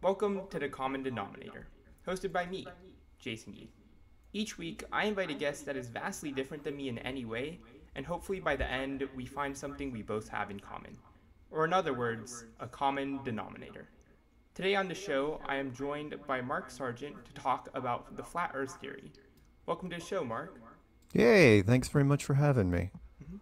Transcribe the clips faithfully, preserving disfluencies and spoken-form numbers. Welcome to The Common Denominator, hosted by me, Jason Yee. Each week, I invite a guest that is vastly different than me in any way, and hopefully by the end, we find something we both have in common. Or in other words, a common denominator. Today on the show, I am joined by Mark Sargent to talk about the Flat Earth Theory. Welcome to the show, Mark. Yay, thanks very much for having me. Mm-hmm.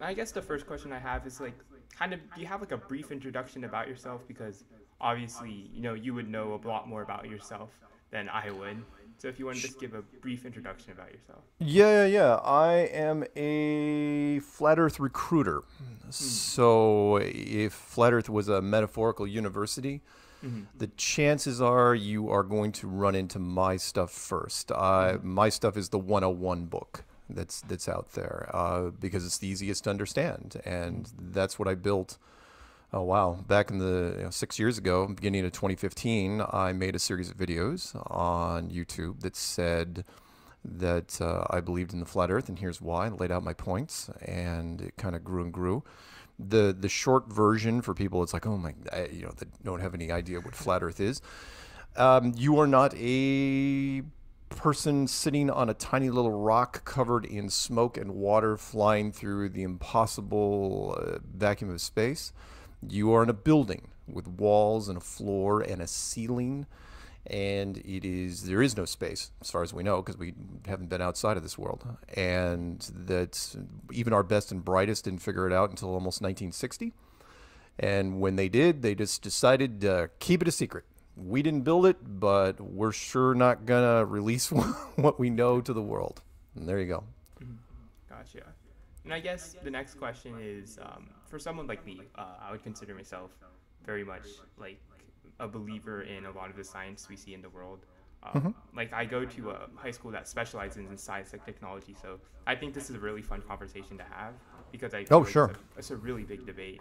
I guess the first question I have is like, kind of, do you have like a brief introduction about yourself? Because obviously, you know, you would know a lot more about yourself than I would. So if you want to just give a brief introduction about yourself. Yeah, yeah, yeah. I am a flat earth recruiter. Mm-hmm. So if flat earth was a metaphorical university, mm-hmm. the chances are you are going to run into my stuff first. Uh, my stuff is the one oh one book that's that's out there uh, because it's the easiest to understand. And that's what I built. Oh, wow. Back in the you know, six years ago, beginning of twenty fifteen, I made a series of videos on YouTube that said that uh, I believed in the flat earth and here's why, and laid out my points, and it kind of grew and grew. The, the short version for people, it's like, oh my, I, you know, they don't have any idea what flat earth is. Um, you are not a person sitting on a tiny little rock covered in smoke and water flying through the impossible uh, vacuum of space. You are in a building with walls and a floor and a ceiling, and it is there is no space as far as we know because we haven't been outside of this world, and that even our best and brightest didn't figure it out until almost nineteen sixty, and when they did, they just decided to keep it a secret. We didn't build it, but we're sure not gonna release what we know to the world. And there you go. Gotcha. And I guess the next question is, um, for someone like me, uh, I would consider myself very much like a believer in a lot of the science we see in the world. Um, mm-hmm. Like I go to a high school that specializes in science and technology, so I think this is a really fun conversation to have because I feel oh, sure. it's, a, it's a really big debate.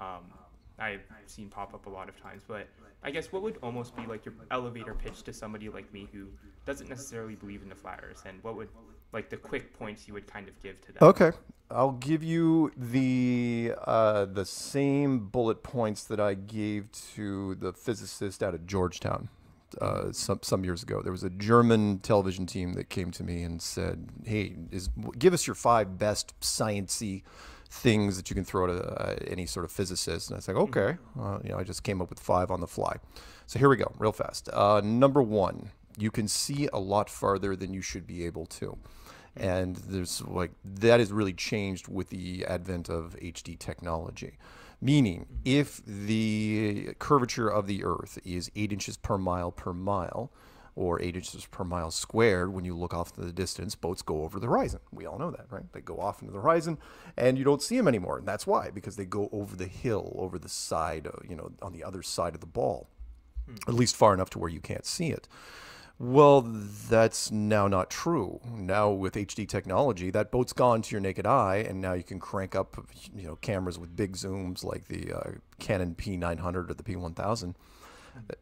Um, I've seen pop up a lot of times, but I guess what would almost be like your elevator pitch to somebody like me who doesn't necessarily believe in the flat earth, and what would like the quick points you would kind of give to them? Okay, I'll give you the uh, the same bullet points that I gave to the physicist out of Georgetown uh, some some years ago. There was a German television team that came to me and said, "Hey, is give us your five best sciencey things that you can throw to uh, any sort of physicist." And I was like, "Okay, uh, you know, I just came up with five on the fly." So here we go, real fast. Uh, number one. You can see a lot farther than you should be able to. And there's like, that has really changed with the advent of H D technology. Meaning, if the curvature of the Earth is eight inches per mile per mile, or eight inches per mile squared, when you look off to the distance, boats go over the horizon. We all know that, right? They go off into the horizon and you don't see them anymore. And that's why, because they go over the hill, over the side, you know, on the other side of the ball, hmm. at least far enough to where you can't see it. Well, that's now not true. Now with H D technology, that boat's gone to your naked eye, and now you can crank up, you know, cameras with big zooms like the uh, Canon P nine hundred or the P one thousand,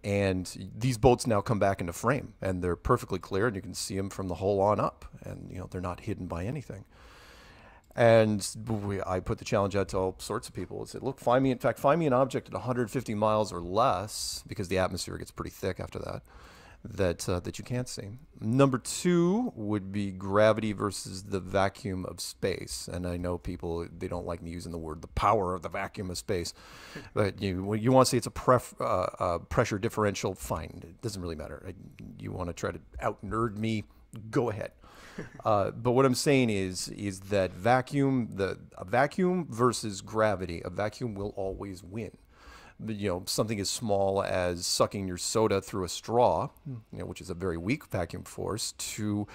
and these boats now come back into frame, and they're perfectly clear, and you can see them from the hull on up, and you know they're not hidden by anything. And we, I put the challenge out to all sorts of people. I said, look, find me, in fact, find me an object at one hundred fifty miles or less, because the atmosphere gets pretty thick after that. That, uh, that you can't see. Number two would be gravity versus the vacuum of space. And I know people, they don't like me using the word, the power of the vacuum of space. But you, you want to say it's a pref, uh, uh, pressure differential, fine. It doesn't really matter. I, you want to try to out-nerd me, go ahead. Uh, but what I'm saying is, is that vacuum, the a vacuum versus gravity, a vacuum will always win. You know, something as small as sucking your soda through a straw, you know, which is a very weak vacuum force, to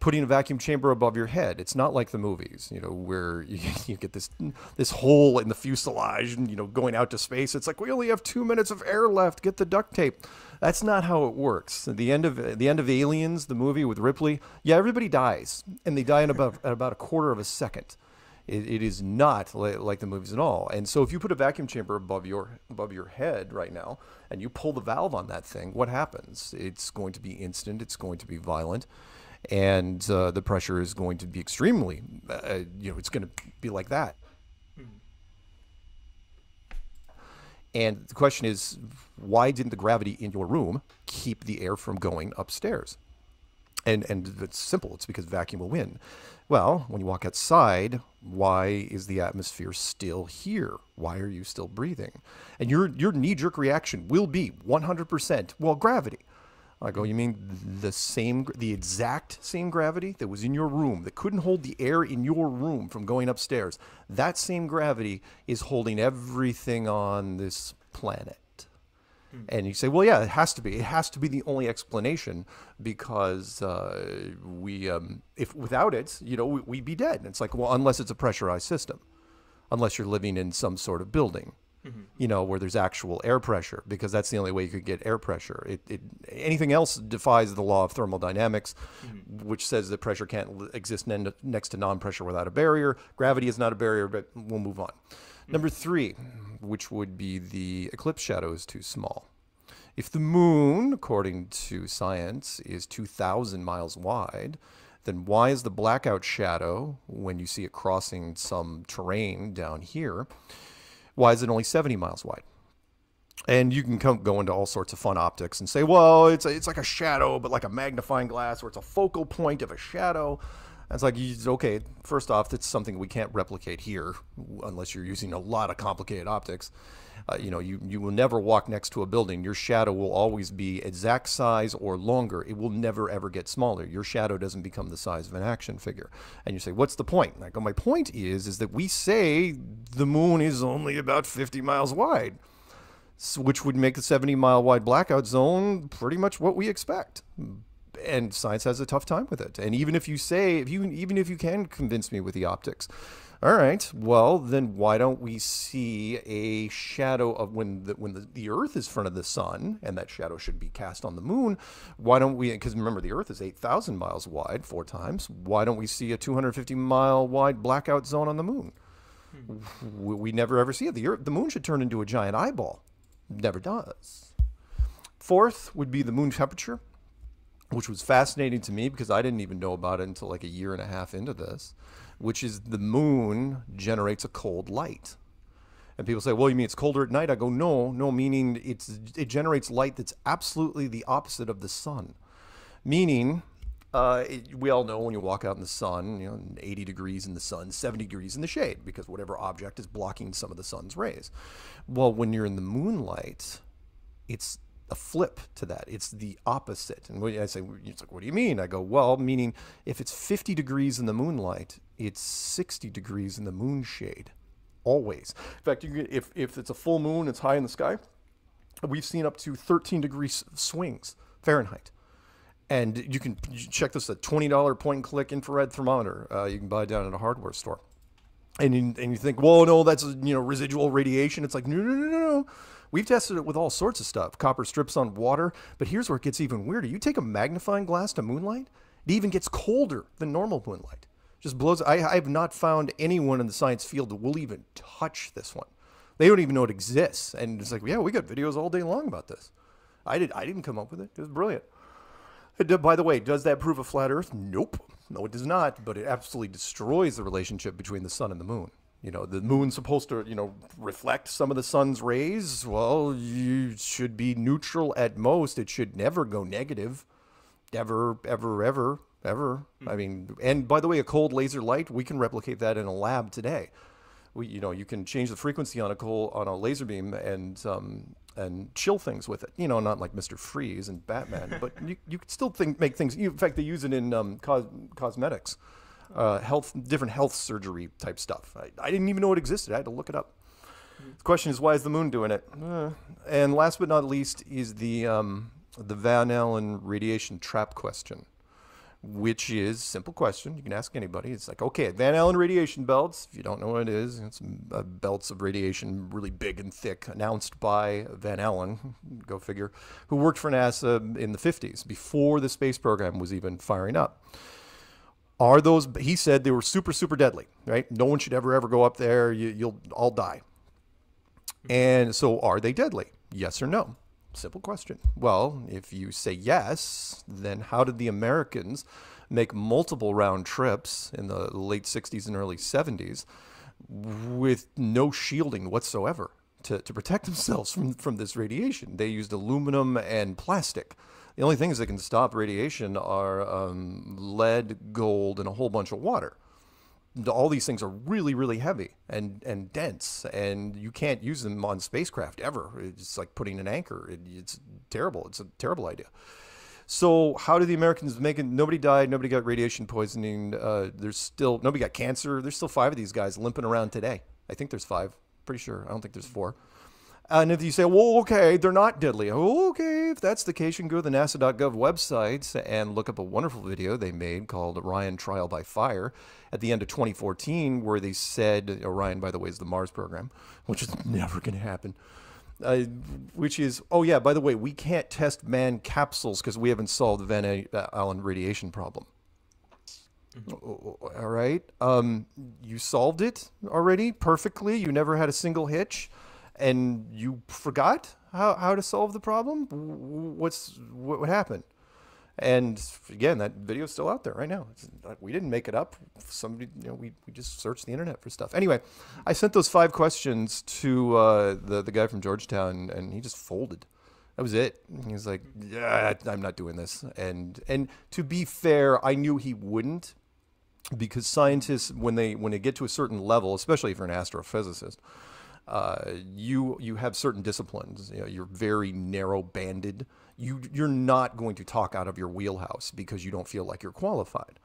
putting a vacuum chamber above your head. It's not like the movies, you know, where you, you get this this hole in the fuselage and, you know, going out to space. It's like, we only have two minutes of air left. Get the duct tape. That's not how it works. At the end of the end of Aliens, the movie with Ripley, yeah, everybody dies, and they die in about at about a quarter of a second. It, it is not li like the movies at all. And so if you put a vacuum chamber above your, above your head right now and you pull the valve on that thing, what happens? It's going to be instant. It's going to be violent. And uh, the pressure is going to be extremely, uh, you know, it's going to be like that. And the question is, why didn't the gravity in your room keep the air from going upstairs? And, and it's simple. It's because vacuum will win. Well, when you walk outside, why is the atmosphere still here? Why are you still breathing? And your, your knee-jerk reaction will be one hundred percent, well, gravity. I go, you mean the same, the exact same gravity that was in your room, that couldn't hold the air in your room from going upstairs? That same gravity is holding everything on this planet. And you say, well, yeah, it has to be. It has to be the only explanation, because uh, we, um, if without it, you know, we, we'd be dead. And it's like, well, unless it's a pressurized system, unless you're living in some sort of building, mm-hmm. you know, where there's actual air pressure, because that's the only way you could get air pressure. It, it anything else defies the law of thermodynamics, mm-hmm. which says that pressure can't exist next to non-pressure without a barrier. Gravity is not a barrier, but we'll move on. Number three, which would be the eclipse shadow is too small. If the moon, according to science, is two thousand miles wide, then why is the blackout shadow, when you see it crossing some terrain down here, why is it only seventy miles wide? And you can come, go into all sorts of fun optics and say, well, it's, a, it's like a shadow, but like a magnifying glass, or it's a focal point of a shadow. It's like, okay, first off, that's something we can't replicate here unless you're using a lot of complicated optics. Uh, you know, you, you will never walk next to a building. Your shadow will always be exact size or longer. It will never, ever get smaller. Your shadow doesn't become the size of an action figure. And you say, what's the point? And I go, my point is, is that we say the moon is only about fifty miles wide, so, which would make the seventy mile wide blackout zone pretty much what we expect. And science has a tough time with it. And even if you say, if you, even if you can convince me with the optics, all right, well, then why don't we see a shadow of when the, when the, the Earth is in front of the sun, and that shadow should be cast on the moon? Why don't we, because remember, the Earth is eight thousand miles wide, four times. Why don't we see a two hundred fifty mile wide blackout zone on the moon? Hmm. We, we never ever see it. The, Earth, the moon should turn into a giant eyeball. Never does. Fourth would be the moon temperature, which was fascinating to me because I didn't even know about it until like a year and a half into this, which is the moon generates a cold light. And people say, well, you mean it's colder at night? I go, no, no, meaning it's, it generates light that's absolutely the opposite of the sun. Meaning, uh, it, we all know when you walk out in the sun, you know, eighty degrees in the sun, seventy degrees in the shade, because whatever object is blocking some of the sun's rays. Well, when you're in the moonlight, it's a flip to that. It's the opposite. And I say, it's like, what do you mean? I go, well, meaning if it's fifty degrees in the moonlight, it's sixty degrees in the moonshade, always. In fact, you can, if, if it's a full moon, it's high in the sky, we've seen up to thirteen degree swings, Fahrenheit. And you can you check this at twenty dollar point and click infrared thermometer. Uh, you can buy it down at a hardware store. And you, and you think, well, no, that's, you know, residual radiation. It's like, no, no, no, no, no. We've tested it with all sorts of stuff, copper strips on water, but here's where it gets even weirder. You take a magnifying glass to moonlight, it even gets colder than normal moonlight. Just blows. I, I have not found anyone in the science field that will even touch this one. They don't even know it exists. And it's like, yeah, we got videos all day long about this. I, did, I didn't come up with it. It was brilliant. It, by the way, does that prove a flat Earth? Nope. No, it does not, but it absolutely destroys the relationship between the sun and the moon. You know, the moon's supposed to, you know, reflect some of the sun's rays. Well, you should be neutral at most. It should never go negative. Ever, ever, ever, ever. Mm-hmm. I mean, and by the way, a cold laser light, we can replicate that in a lab today. We, you know, you can change the frequency on a cold, on a laser beam and um, and chill things with it. You know, not like Mister Freeze and Batman, but you, you could still think, make things. You, in fact, they use it in um, cos cosmetics. Uh, health, different health surgery type stuff. I, I didn't even know it existed. I had to look it up. The question is, why is the moon doing it? Uh, and last but not least is the, um, the Van Allen radiation trap question, which is simple question. You can ask anybody. It's like, okay, Van Allen radiation belts. If you don't know what it is, it's uh, belts of radiation really big and thick, announced by Van Allen, go figure, who worked for NASA in the fifties before the space program was even firing up. Are those, he said they were super, super deadly, right? No one should ever, ever go up there. You, you'll all die. And so are they deadly? Yes or no? Simple question. Well, if you say yes, then how did the Americans make multiple round trips in the late sixties and early seventies with no shielding whatsoever to, to protect themselves from, from this radiation. They used aluminum and plastic. The only things that can stop radiation are um, lead, gold, and a whole bunch of water. All these things are really, really heavy and, and dense, and you can't use them on spacecraft ever. It's like putting an anchor. It, it's terrible. It's a terrible idea. So how did the Americans make it? Nobody died. Nobody got radiation poisoning. Uh, there's still, nobody got cancer. There's still five of these guys limping around today. I think there's five. Pretty sure. I don't think there's four. And if you say, well, okay, they're not deadly. Oh, okay, if that's the case, you can go to the nasa dot gov websites and look up a wonderful video they made called Orion Trial by Fire at the end of twenty fourteen, where they said, Orion, by the way, is the Mars program, which is never going to happen, uh, which is, oh, yeah, by the way, we can't test manned capsules because we haven't solved the Van Allen radiation problem. Mm-hmm. All right. Um, you solved it already perfectly. You never had a single hitch. And you forgot how, how to solve the problem? What's, what would happen? And again, that video is still out there right now. It's not, we didn't make it up. Somebody, you know, we, we just searched the internet for stuff. Anyway, I sent those five questions to uh, the, the guy from Georgetown, and he just folded. That was it. He was like, yeah, I'm not doing this. And, and to be fair, I knew he wouldn't, because scientists, when they, when they get to a certain level, especially if you're an astrophysicist, Uh, you you have certain disciplines. You know, you're very narrow-banded. You, you're not going to talk out of your wheelhouse because you don't feel like you're qualified.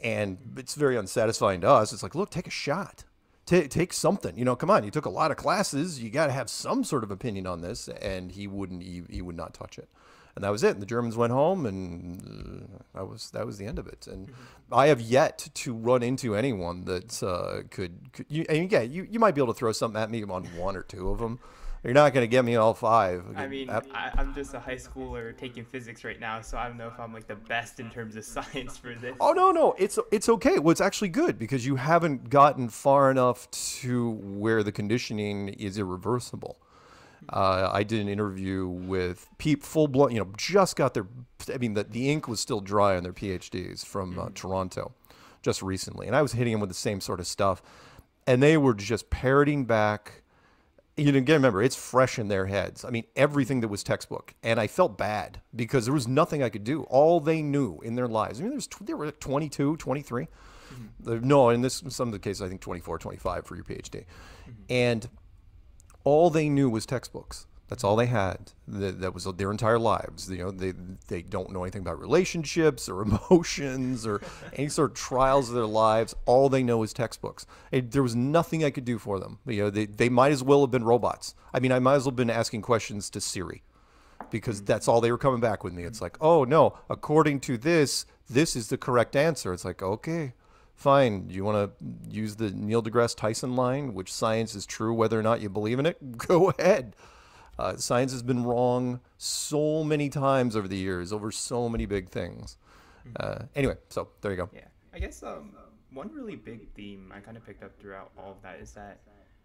And it's very unsatisfying to us. It's like, look, take a shot. T take something. You know, come on. You took a lot of classes. You got to have some sort of opinion on this. And he wouldn't. He, he would not touch it. And that was it. And the Germans went home, and uh, that was that was the end of it. And I have yet to run into anyone that uh, could. could you, and yeah, you you might be able to throw something at me on one or two of them. You're not going to get me all five. I mean, I, I'm just a high schooler taking physics right now, so I don't know if I'm like the best in terms of science for this. Oh, no, no. It's, it's okay. Well, it's actually good because you haven't gotten far enough to where the conditioning is irreversible. Uh, I did an interview with Pete, full-blown, you know, just got their, I mean, the, the ink was still dry on their PhDs from uh, Toronto just recently. And I was hitting them with the same sort of stuff. And they were just parroting back. You know, again, remember, it's fresh in their heads. I mean, everything that was textbook. And I felt bad because there was nothing I could do. All they knew in their lives. I mean, there, was tw there were like twenty-two, twenty-three. Mm-hmm. No, in this, in some of the cases, I think twenty-four, twenty-five for your PhD. Mm-hmm. And all they knew was textbooks. That's all they had. That, that was their entire lives. You know, they, they don't know anything about relationships or emotions or any sort of trials of their lives. All they know is textbooks. It, there was nothing I could do for them. You know, they, they might as well have been robots. I mean, I might as well have been asking questions to Siri because that's all they were coming back with me. It's like, oh, no, according to this, this is the correct answer. It's like, okay. Fine, you want to use the Neil deGrasse Tyson line, which science is true whether or not you believe in it? Go ahead. Uh, science has been wrong so many times over the years, over so many big things. Uh, anyway, so there you go. Yeah, I guess um, one really big theme I kind of picked up throughout all of that is that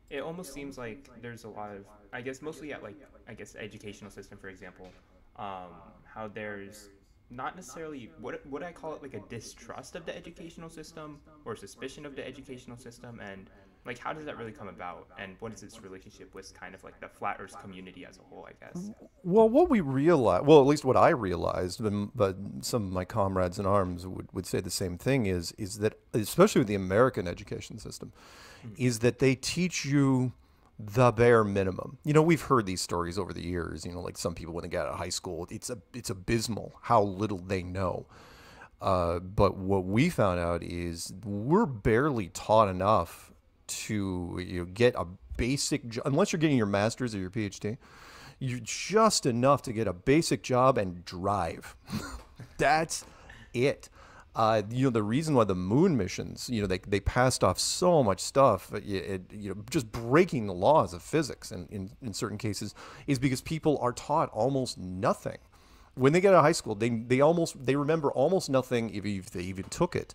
it almost seems like there's a lot of, I guess mostly at like, I guess educational system, for example, um, how there's not necessarily, what would I call it, like a distrust of the educational system or suspicion of the educational system, and like how does that really come about, and what is its relationship with kind of like the flat earth community as a whole, I guess? Well, what we realize, well, at least what I realized, but some of my comrades in arms would, would say the same thing, is, is that, especially with the American education system, mm-hmm. is that they teach you the bare minimum. You know, we've heard these stories over the years, you know, like some people when they got out of high school, it's a, it's abysmal how little they know. Uh, but what we found out is we're barely taught enough to, you know, get a basic job, unless you're getting your master's or your PhD, you're just enough to get a basic job and drive. That's it. Uh, you know, the reason why the moon missions, you know, they, they passed off so much stuff, it, it, you know, just breaking the laws of physics in, in, in certain cases, is because people are taught almost nothing. When they get out of high school, they, they almost, they remember almost nothing, if, if they even took it,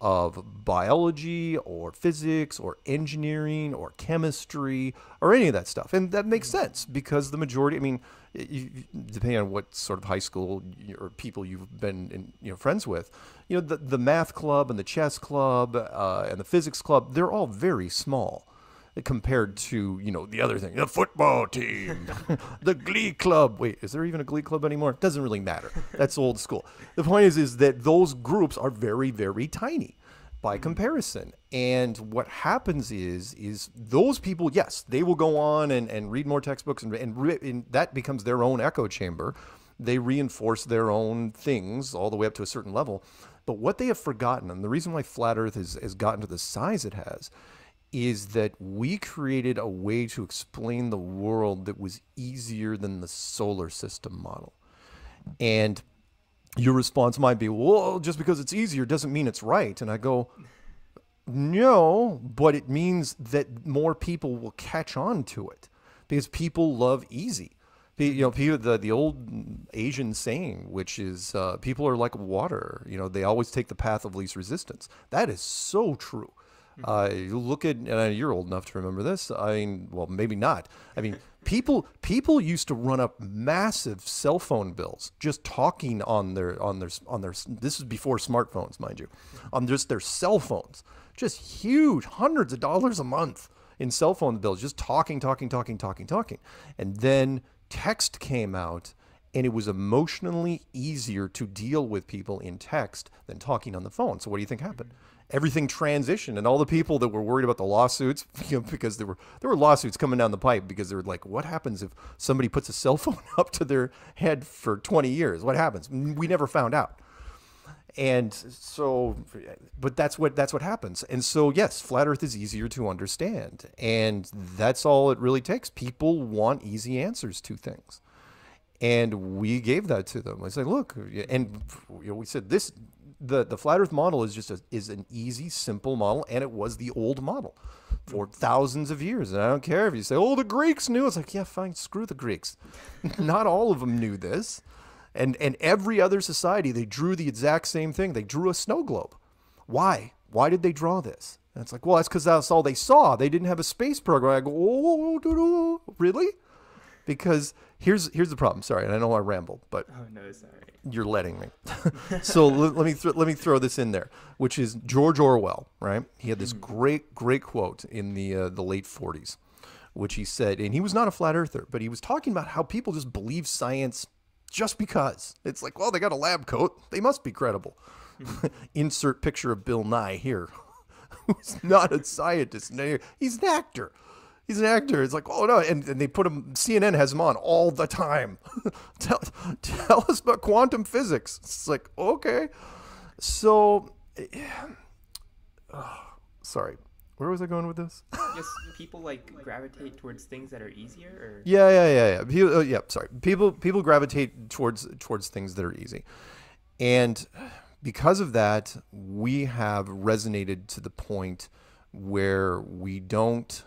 of biology or physics or engineering or chemistry or any of that stuff. And that makes sense because the majority, I mean, depending on what sort of high school or people you've been in, you know, friends with, you know, the, the math club and the chess club uh, and the physics club, they're all very small. compared to, you know, the other thing, the football team, the glee club. Wait, is there even a glee club anymore? It doesn't really matter. That's old school. The point is, is that those groups are very, very tiny by comparison. And what happens is, is those people, yes, they will go on and, and read more textbooks, and, and, re and that becomes their own echo chamber. They reinforce their own things all the way up to a certain level. But what they have forgotten, and the reason why Flat Earth has, has gotten to the size it has, is that we created a way to explain the world that was easier than the solar system model. And your response might be, well, just because it's easier doesn't mean it's right. And I go, no, but it means that more people will catch on to it because people love easy. You know, people, the, the old Asian saying, which is uh, people are like water. You know, they always take the path of least resistance. That is so true. Uh, you look at, and uh, you're old enough to remember this. I mean, well, maybe not. I mean, people people used to run up massive cell phone bills just talking on their on their on their. This is before smartphones, mind you, on just their cell phones, just huge hundreds of dollars a month in cell phone bills, just talking, talking, talking, talking, talking, and then text came out, and it was emotionally easier to deal with people in text than talking on the phone. So what do you think happened? Everything transitioned, and all the people that were worried about the lawsuits, you know, because there were there were lawsuits coming down the pipe because they were like, what happens if somebody puts a cell phone up to their head for twenty years? What happens? We never found out. And so, but that's what that's what happens. And so, yes, Flat Earth is easier to understand, and that's all it really takes. People want easy answers to things, and we gave that to them. I said, look, and you know, we said this. The, the Flat Earth model is just a, is an easy, simple model, and it was the old model for thousands of years. And I don't care if you say, oh, the Greeks knew. It's like, yeah, fine, screw the Greeks. Not all of them knew this. And, and every other society, they drew the exact same thing. They drew a snow globe. Why? Why did they draw this? And it's like, well, that's because that's all they saw. They didn't have a space program. I go, oh, doo -doo. Really? Because here's here's the problem. Sorry, and I know I rambled, but oh no, sorry. You're letting me. So let me let me throw this in there, which is George Orwell, right? He had this great great quote in the uh, the late forties, which he said, and he was not a flat earther, but he was talking about how people just believe science just because it's like, well, they got a lab coat, they must be credible. Insert picture of Bill Nye here, who's not a scientist. No, he's an actor. He's an actor. It's like, oh, no. And, and they put him, C N N has him on all the time. tell, tell us about quantum physics. It's like, okay. So, oh, sorry. Where was I going with this? Just people like gravitate towards things that are easier? Or? Yeah, yeah, yeah. Yeah. People, uh, yeah, sorry. People, people gravitate towards, towards things that are easy. And because of that, we have resonated to the point where we don't.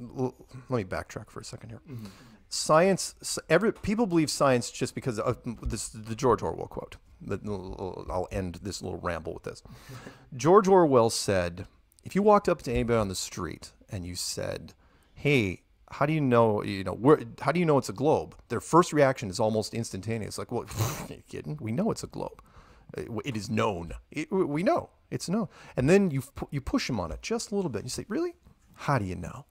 Let me backtrack for a second here. Mm-hmm. Science, every people believe science just because of this. The George Orwell quote. I'll end this little ramble with this. George Orwell said, "If you walked up to anybody on the street and you said, 'Hey, how do you know? You know, where, how do you know it's a globe?' Their first reaction is almost instantaneous. Like, well, are you kidding? We know it's a globe. It is known. It, we know." It's no. And then you you push them on it just a little bit. And you say, really? How do you know?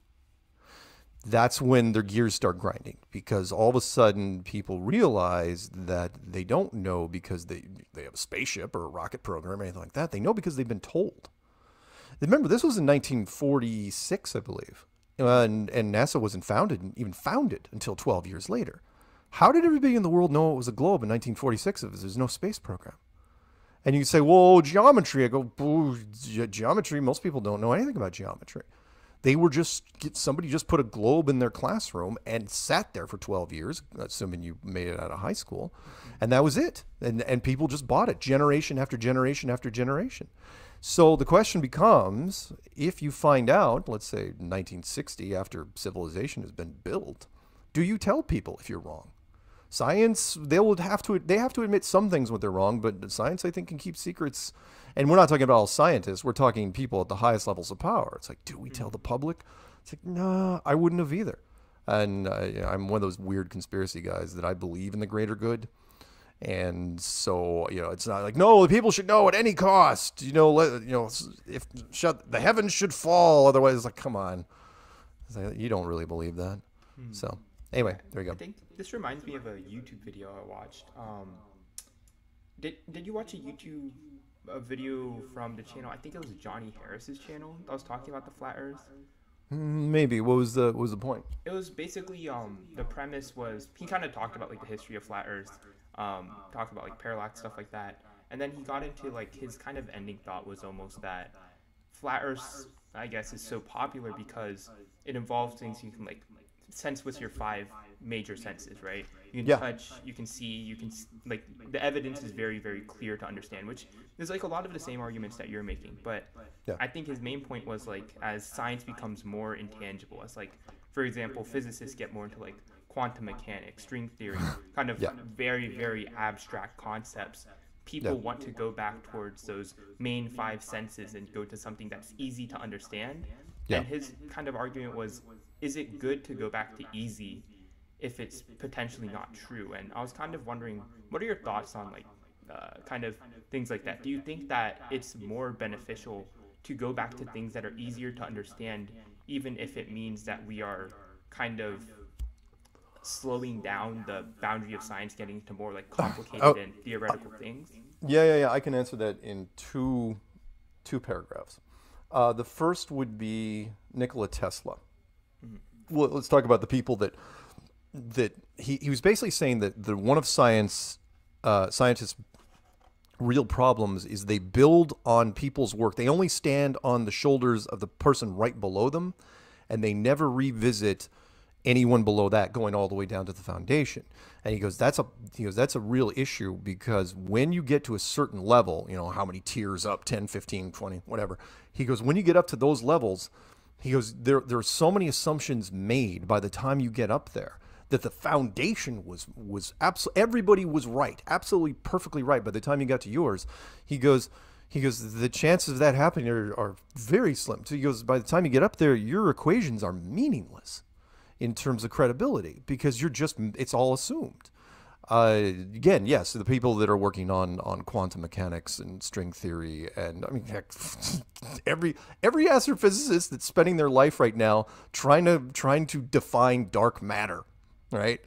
That's when their gears start grinding, because all of a sudden people realize that they don't know because they, they have a spaceship or a rocket program or anything like that. They know because they've been told. Remember, this was in nineteen forty-six, I believe. And, and NASA wasn't founded, even founded until twelve years later. How did everybody in the world know it was a globe in nineteen forty-six if there's no space program? And you say, well, geometry. I go, ge geometry, most people don't know anything about geometry. They were just, somebody just put a globe in their classroom and sat there for twelve years, assuming you made it out of high school. And that was it. And, and people just bought it, generation after generation after generation. So the question becomes, if you find out, let's say nineteen sixty, after civilization has been built, do you tell people if you're wrong? Science, they will have to, they have to admit some things when they're wrong, but science, I think, can keep secrets. And we're not talking about all scientists. We're talking people at the highest levels of power. It's like, do we tell the public? It's like, no, I wouldn't have either. And I, I'm one of those weird conspiracy guys that I believe in the greater good. And so, you know, it's not like, no, the people should know at any cost, you know, let, you know, if shut the heavens should fall. Otherwise, it's like, come on, it's like, you don't really believe that. Mm-hmm. So anyway, there you go. I think this reminds me of a YouTube video I watched. Um, did, did you watch a YouTube a video from the channel? I think it was Johnny Harris's channel that was talking about the flat earth. Maybe. What was the what was the point? It was basically um the premise was he kind of talked about like the history of flat earth, um talked about like parallax, stuff like that, and then he got into like his kind of ending thought was almost that flat earth, I guess, is so popular because it involves things you can like sense with your five major senses, right? You can yeah. touch, you can see, you can like the evidence is very very clear to understand, which there's like a lot of the same arguments that you're making, but yeah. I think his main point was like as science becomes more intangible, as like for example physicists get more into like quantum mechanics, string theory, kind of yeah. very very abstract concepts, people yeah. want to go back towards those main five senses and go to something that's easy to understand. Yeah. And his kind of argument was, is it good to go back to easy if it's potentially not true? And I was kind of wondering, what are your thoughts on like uh, kind of things like that? Do you think that it's more beneficial to go back to things that are easier to understand, even if it means that we are kind of slowing down the boundary of science, getting to more like complicated uh, oh, and theoretical uh, things? Yeah, yeah, yeah. I can answer that in two, two paragraphs. Uh, the first would be Nikola Tesla. Well, let's talk about the people that that he, he was basically saying that the one of science uh, scientists' real problems is they build on people's work. They only stand on the shoulders of the person right below them, and they never revisit anyone below that, going all the way down to the foundation. And he goes, that's a he goes, that's a real issue, because when you get to a certain level, you know, how many tiers up, ten, fifteen, twenty, whatever. He goes, when you get up to those levels, he goes, there, there are so many assumptions made by the time you get up there that the foundation was, was absolutely, everybody was right, absolutely perfectly right by the time you got to yours. He goes, he goes, the chances of that happening are, are very slim. So he goes, by the time you get up there, your equations are meaningless in terms of credibility, because you're just, it's all assumed. Uh, again, yes, the people that are working on on quantum mechanics and string theory, and I mean, heck, every every astrophysicist that's spending their life right now trying to trying to define dark matter, right?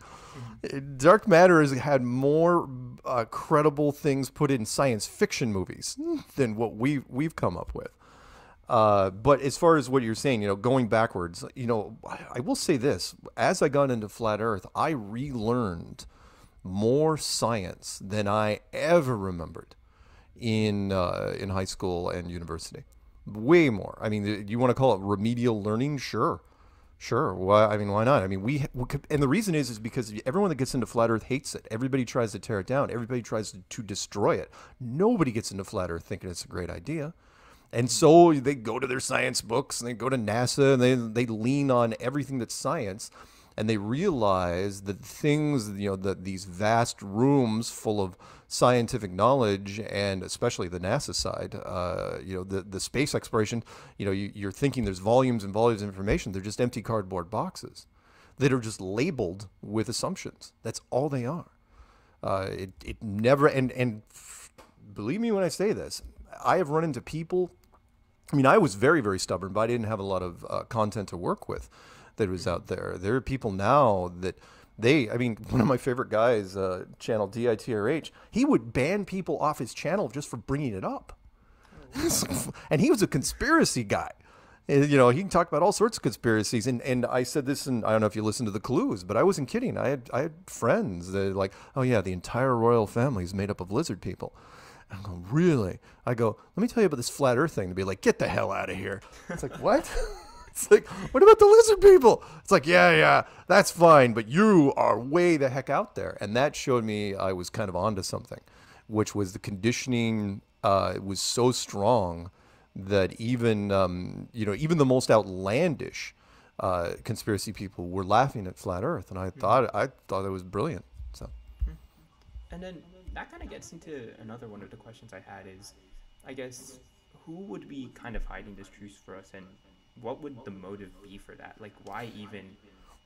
Mm-hmm. Dark matter has had more uh, credible things put in science fiction movies than what we we've, we've come up with. Uh, but as far as what you're saying, you know, going backwards, you know, I, I will say this: as I got into flat Earth, I relearned more science than I ever remembered in uh, in high school and university. Way more. I mean, you want to call it remedial learning? Sure, sure. Why? I mean, why not? I mean, we, we could, and the reason is is because everyone that gets into flat Earth hates it. Everybody tries to tear it down. Everybody tries to, to destroy it. Nobody gets into flat Earth thinking it's a great idea. And so they go to their science books and they go to NASA and they they lean on everything that's science. And they realize that things, you know, that these vast rooms full of scientific knowledge, and especially the NASA side, uh, you know, the, the space exploration, you know, you, you're thinking there's volumes and volumes of information. They're just empty cardboard boxes that are just labeled with assumptions. That's all they are. Uh, it, it never, and, and believe me when I say this, I have run into people, I mean, I was very, very stubborn, but I didn't have a lot of uh, content to work with that was out there. There are people now that they, I mean, one of my favorite guys, uh, channel D I T R H, he would ban people off his channel just for bringing it up. And he was a conspiracy guy. And, you know, he talked about all sorts of conspiracies. And, and I said this, and I don't know if you listened to the clues, but I wasn't kidding. I had, I had friends that like, oh yeah, the entire royal family is made up of lizard people. I go, really? I go, let me tell you about this flat earth thing. To be like, get the hell out of here. It's like, what? It's like, what about the lizard people? It's like, yeah, yeah, that's fine, but you are way the heck out there. And that showed me I was kind of onto something, which was the conditioning uh, was so strong that even, um, you know, even the most outlandish uh, conspiracy people were laughing at flat Earth. And I thought, I thought it was brilliant. So, and then that kind of gets into another one of the questions I had is, I guess, who would be kind of hiding this truth for us, and what would the motive be for that? Like, why even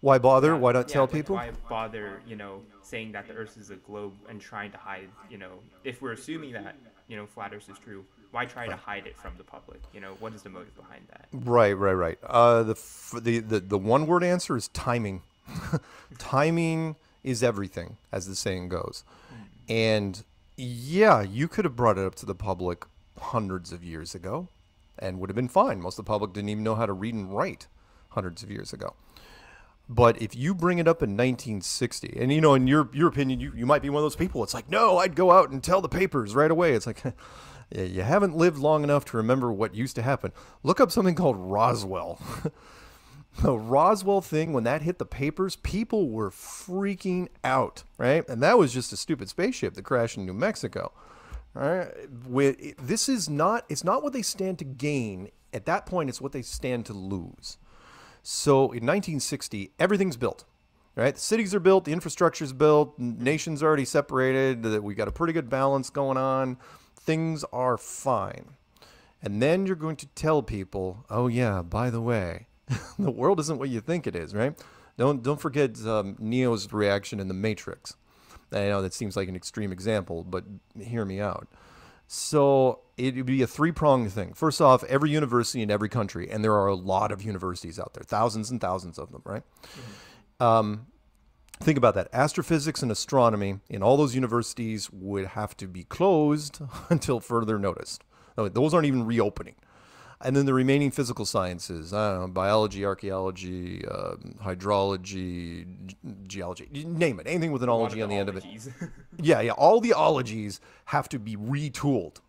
Why bother? Yeah, why not yeah, tell people? Why bother, you know, saying that the Earth is a globe and trying to hide, you know, if we're assuming that, you know, flat Earth is true, why try right. to hide it from the public? You know, what is the motive behind that? Right, right, right. Uh, the, f the, the, the one word answer is timing. Timing is everything, as the saying goes. And yeah, you could have brought it up to the public hundreds of years ago and would have been fine. Most of the public didn't even know how to read and write hundreds of years ago. But if you bring it up in nineteen sixty, and you know, in your your opinion, you, you might be one of those people. It's like, no, I'd go out and tell the papers right away. It's like, you haven't lived long enough to remember what used to happen. Look up something called Roswell. The Roswell thing, when that hit the papers, people were freaking out, right? And that was just a stupid spaceship that crashed in New Mexico. All right? With, this is not, it's not what they stand to gain. At that point, it's what they stand to lose. So in nineteen sixty, everything's built, right? The cities are built, the infrastructure's built, nations are already separated, we got a pretty good balance going on, things are fine. And then you're going to tell people, oh yeah, by the way, the world isn't what you think it is, right? Don't, don't forget um, Neo's reaction in the Matrix. I know that seems like an extreme example, but hear me out. So it would be a three-pronged thing. First off, every university in every country, and there are a lot of universities out there, thousands and thousands of them, right? Mm-hmm. um, think about that. Astrophysics and astronomy in all those universities would have to be closed until further notice. Those aren't even reopening. And then the remaining physical sciences, I don't know, biology, archaeology, uh, hydrology, geology, you name it, anything with an ology on the end of it. Yeah, yeah, all the ologies have to be retooled.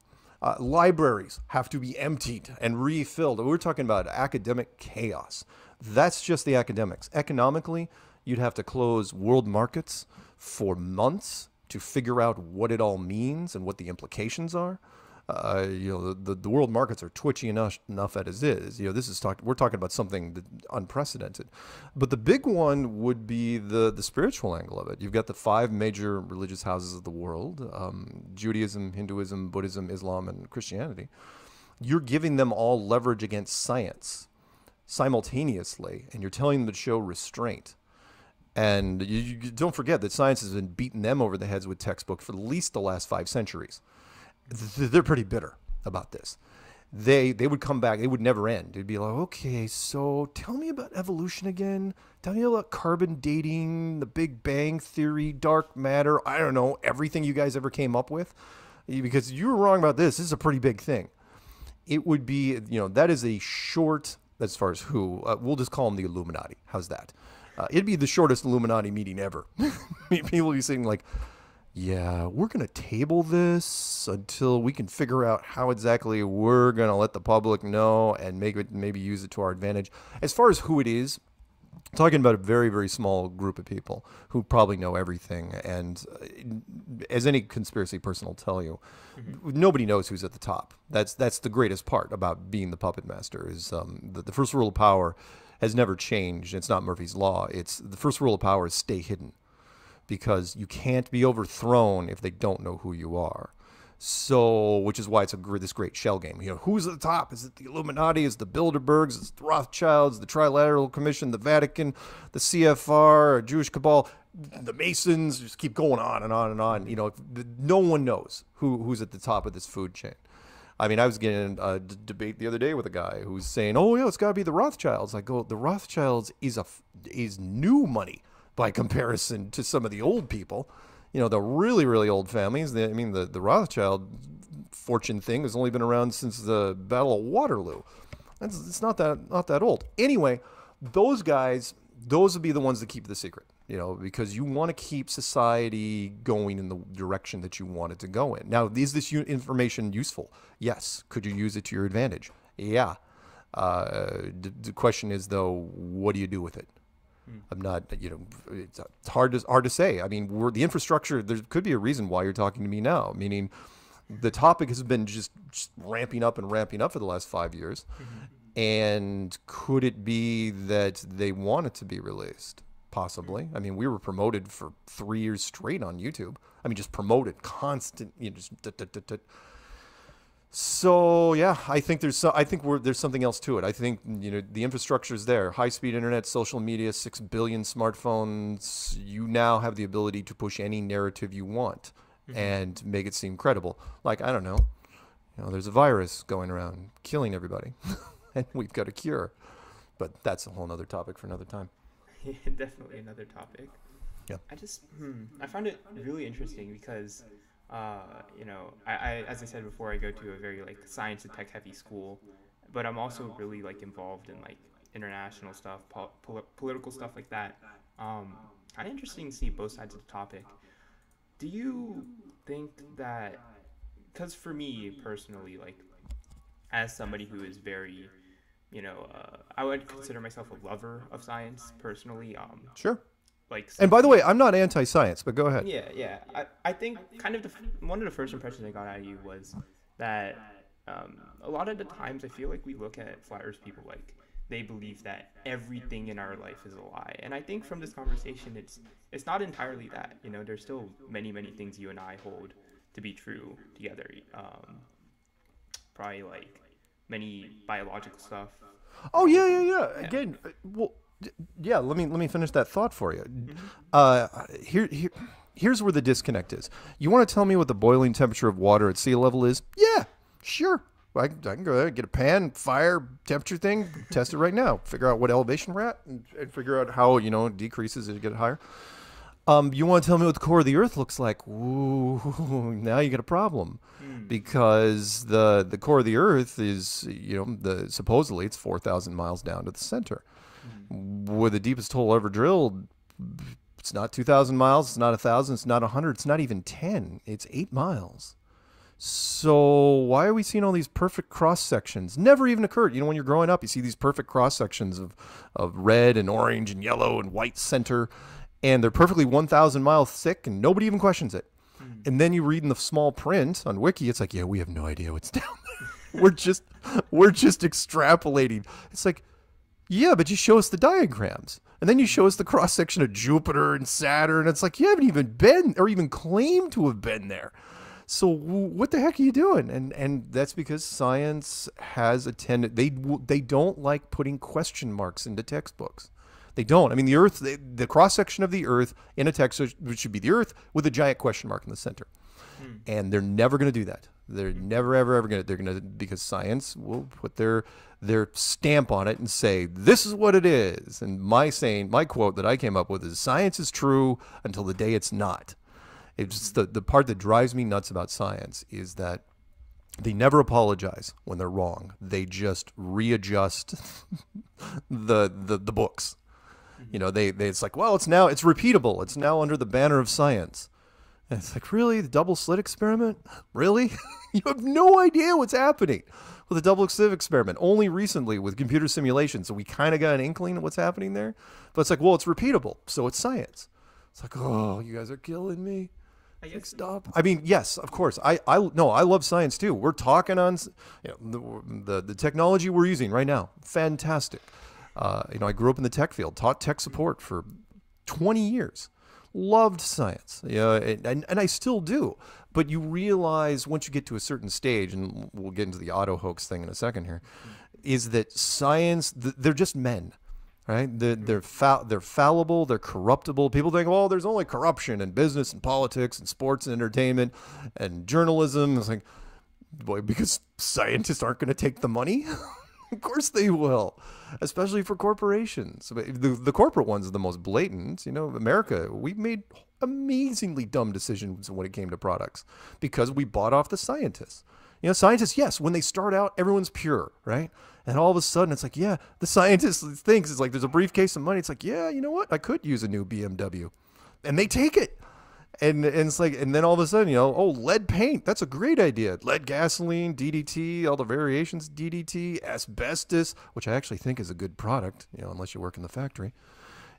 Uh, libraries have to be emptied and refilled. We're talking about academic chaos. That's just the academics. Economically, you'd have to close world markets for months to figure out what it all means and what the implications are. Uh, you know, the, the world markets are twitchy enough, enough as it is. You know, this is talk, we're talking about something that, unprecedented. But the big one would be the, the spiritual angle of it. You've got the five major religious houses of the world, um, Judaism, Hinduism, Buddhism, Islam, and Christianity. You're giving them all leverage against science simultaneously, and you're telling them to show restraint. And you, you don't forget that science has been beating them over the heads with textbooks for at least the last five centuries. They're pretty bitter about this. They they would come back. They would never end. They'd be like, okay, so tell me about evolution again. Tell me about carbon dating, the Big Bang Theory, dark matter. I don't know, everything you guys ever came up with. Because you were wrong about this. This is a pretty big thing. It would be, you know, that is a short, as far as who, uh, we'll just call them the Illuminati. How's that? Uh, it'd be the shortest Illuminati meeting ever. People would be sitting like, yeah, we're going to table this until we can figure out how exactly we're going to let the public know and make it, maybe use it to our advantage. As far as who it is, I'm talking about a very, very small group of people who probably know everything. And as any conspiracy person will tell you, mm-hmm. nobody knows who's at the top. That's, that's the greatest part about being the puppet master is um, the, the first rule of power has never changed. It's not Murphy's Law. It's the first rule of power is stay hidden. Because you can't be overthrown if they don't know who you are. So, which is why it's a, this great shell game. You know, who's at the top? Is it the Illuminati? Is it the Bilderbergs? Is it the Rothschilds? The Trilateral Commission? The Vatican? The C F R? Jewish Cabal? The Masons? Just keep going on and on and on. You know, no one knows who, who's at the top of this food chain. I mean, I was getting in a d debate the other day with a guy who's saying, oh, yeah, it's got to be the Rothschilds. I go, the Rothschilds is, a, is new money. By comparison to some of the old people, you know, the really, really old families. They, I mean, the, the Rothschild fortune thing has only been around since the Battle of Waterloo. That's, it's not that, not that old. Anyway, those guys, those would be the ones that keep the secret, you know, because you want to keep society going in the direction that you want it to go in. Now, is this information useful? Yes. Could you use it to your advantage? Yeah. Uh, the, the question is, though, what do you do with it? I'm not, you know, it's hard to, hard to say. I mean, we're, the infrastructure, there could be a reason why you're talking to me now, meaning the topic has been just, just ramping up and ramping up for the last five years. Mm-hmm. And could it be that they want it to be released? Possibly. I mean, we were promoted for three years straight on YouTube. I mean, just promoted, constant, you know, just... So yeah, I think there's so, I think we're, there's something else to it. I think, you know, the infrastructure is there. High-speed internet, social media, six billion smartphones. You now have the ability to push any narrative you want mm-hmm. and make it seem credible. Like, I don't know, you know, there's a virus going around killing everybody, and we've got a cure. But that's a whole other topic for another time. Definitely another topic. Yeah. I just hmm, I found it really interesting because. Uh, you know, I, I as I said before, I go to a very like science and tech heavy school, but I'm also really like involved in like international stuff, pol pol political stuff like that. Um, kind of interesting to see both sides of the topic. Do you think that? Because for me personally, like as somebody who is very, you know, uh, I would consider myself a lover of science personally. Um, sure. Like, and by the way, I'm not anti-science, but go ahead. Yeah, yeah. I, I think kind of the, one of the first impressions I got out of you was that um, a lot of the times I feel like we look at flat earth people like they believe that everything in our life is a lie. And I think from this conversation, it's it's not entirely that. You know, there's still many, many things you and I hold to be true together. Um, probably like many biological stuff. Oh, yeah, yeah, yeah. yeah. Again, well... Yeah, let me let me finish that thought for you. Uh, here, here, here's where the disconnect is. You want to tell me what the boiling temperature of water at sea level is? Yeah, sure. I can, I can go there, get a pan, fire, temperature thing, test it right now. Figure out what elevation we're at, and, and figure out how, you know, it decreases as you get higher. Um, you want to tell me what the core of the Earth looks like? Ooh, now you got a problem, mm. because the the core of the Earth is, you know, the supposedly it's four thousand miles down to the center. With the deepest hole ever drilled, it's not two thousand miles, it's not a thousand, it's not a hundred, it's not even ten, it's eight miles. So why are we seeing all these perfect cross-sections? Never even occurred. You know, when you're growing up, you see these perfect cross-sections of, of red and orange and yellow and white center, and they're perfectly one thousand miles thick, and nobody even questions it. Mm-hmm. And then you read in the small print on Wiki, it's like, yeah, we have no idea what's down there. we're, just, we're just extrapolating. It's like... Yeah, but you show us the diagrams. And then you show us the cross-section of Jupiter and Saturn. It's like, you haven't even been or even claimed to have been there. So what the heck are you doing? And and that's because science has a tendency. They, they don't like putting question marks into textbooks. They don't. I mean, the Earth, the, the cross-section of the Earth in a textbook should be the Earth with a giant question mark in the center. Hmm. And they're never going to do that. They're never, ever, ever going to, they're going to, because science will put their, their stamp on it and say, this is what it is. And my saying, my quote that I came up with is, science is true until the day it's not. It's just the, the part that drives me nuts about science is that they never apologize when they're wrong. They just readjust the, the, the books. You know, they, they, it's like, well, it's now, it's repeatable. It's now under the banner of science. And it's like, really? The double slit experiment? Really? You have no idea what's happening with the double slit experiment. Only recently with computer simulation. So we kind of got an inkling of what's happening there. But it's like, well, it's repeatable. So it's science. It's like, oh, you guys are killing me. I guess stop. I mean, yes, of course. I, I, no, I love science too. We're talking on, you know, the, the, the technology we're using right now. Fantastic. Uh, you know, I grew up in the tech field, taught tech support for twenty years. Loved science, yeah, and, and, and I still do. But you realize once you get to a certain stage, and we'll get into the auto hoax thing in a second here, is that science, they're just men, right? They're, they're, fa they're fallible, they're corruptible. People think, well, there's only corruption in business and politics and sports and entertainment and journalism. It's like, boy, because scientists aren't going to take the money? Of course they will, especially for corporations. The, the corporate ones are the most blatant. You know, America, we've made amazingly dumb decisions when it came to products because we bought off the scientists. You know, scientists, yes, when they start out, everyone's pure, right? And all of a sudden, it's like, yeah, the scientist thinks it's like there's a briefcase of money. It's like, yeah, you know what? I could use a new B M W. And they take it. And, and it's like, and then all of a sudden, you know, oh, lead paint, that's a great idea. Lead gasoline, D D T, all the variations, D D T, asbestos, which I actually think is a good product, you know, unless you work in the factory.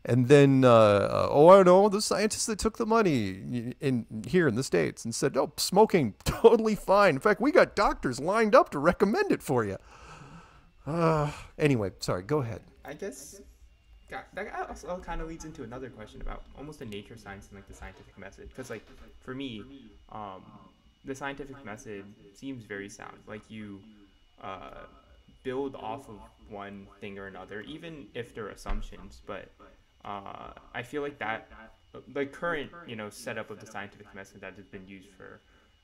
And then, uh, oh, I don't know, the scientists that took the money in here in the States and said, oh, smoking, totally fine. In fact, we got doctors lined up to recommend it for you. Uh, anyway, sorry, go ahead. I guess... God, that also kind of leads into another question about almost the nature of science and like the scientific method, because like for me, um, the scientific method seems very sound. Like you uh, build off of one thing or another, even if they're assumptions. But uh, I feel like that the current, you know, setup of the scientific method that has been used for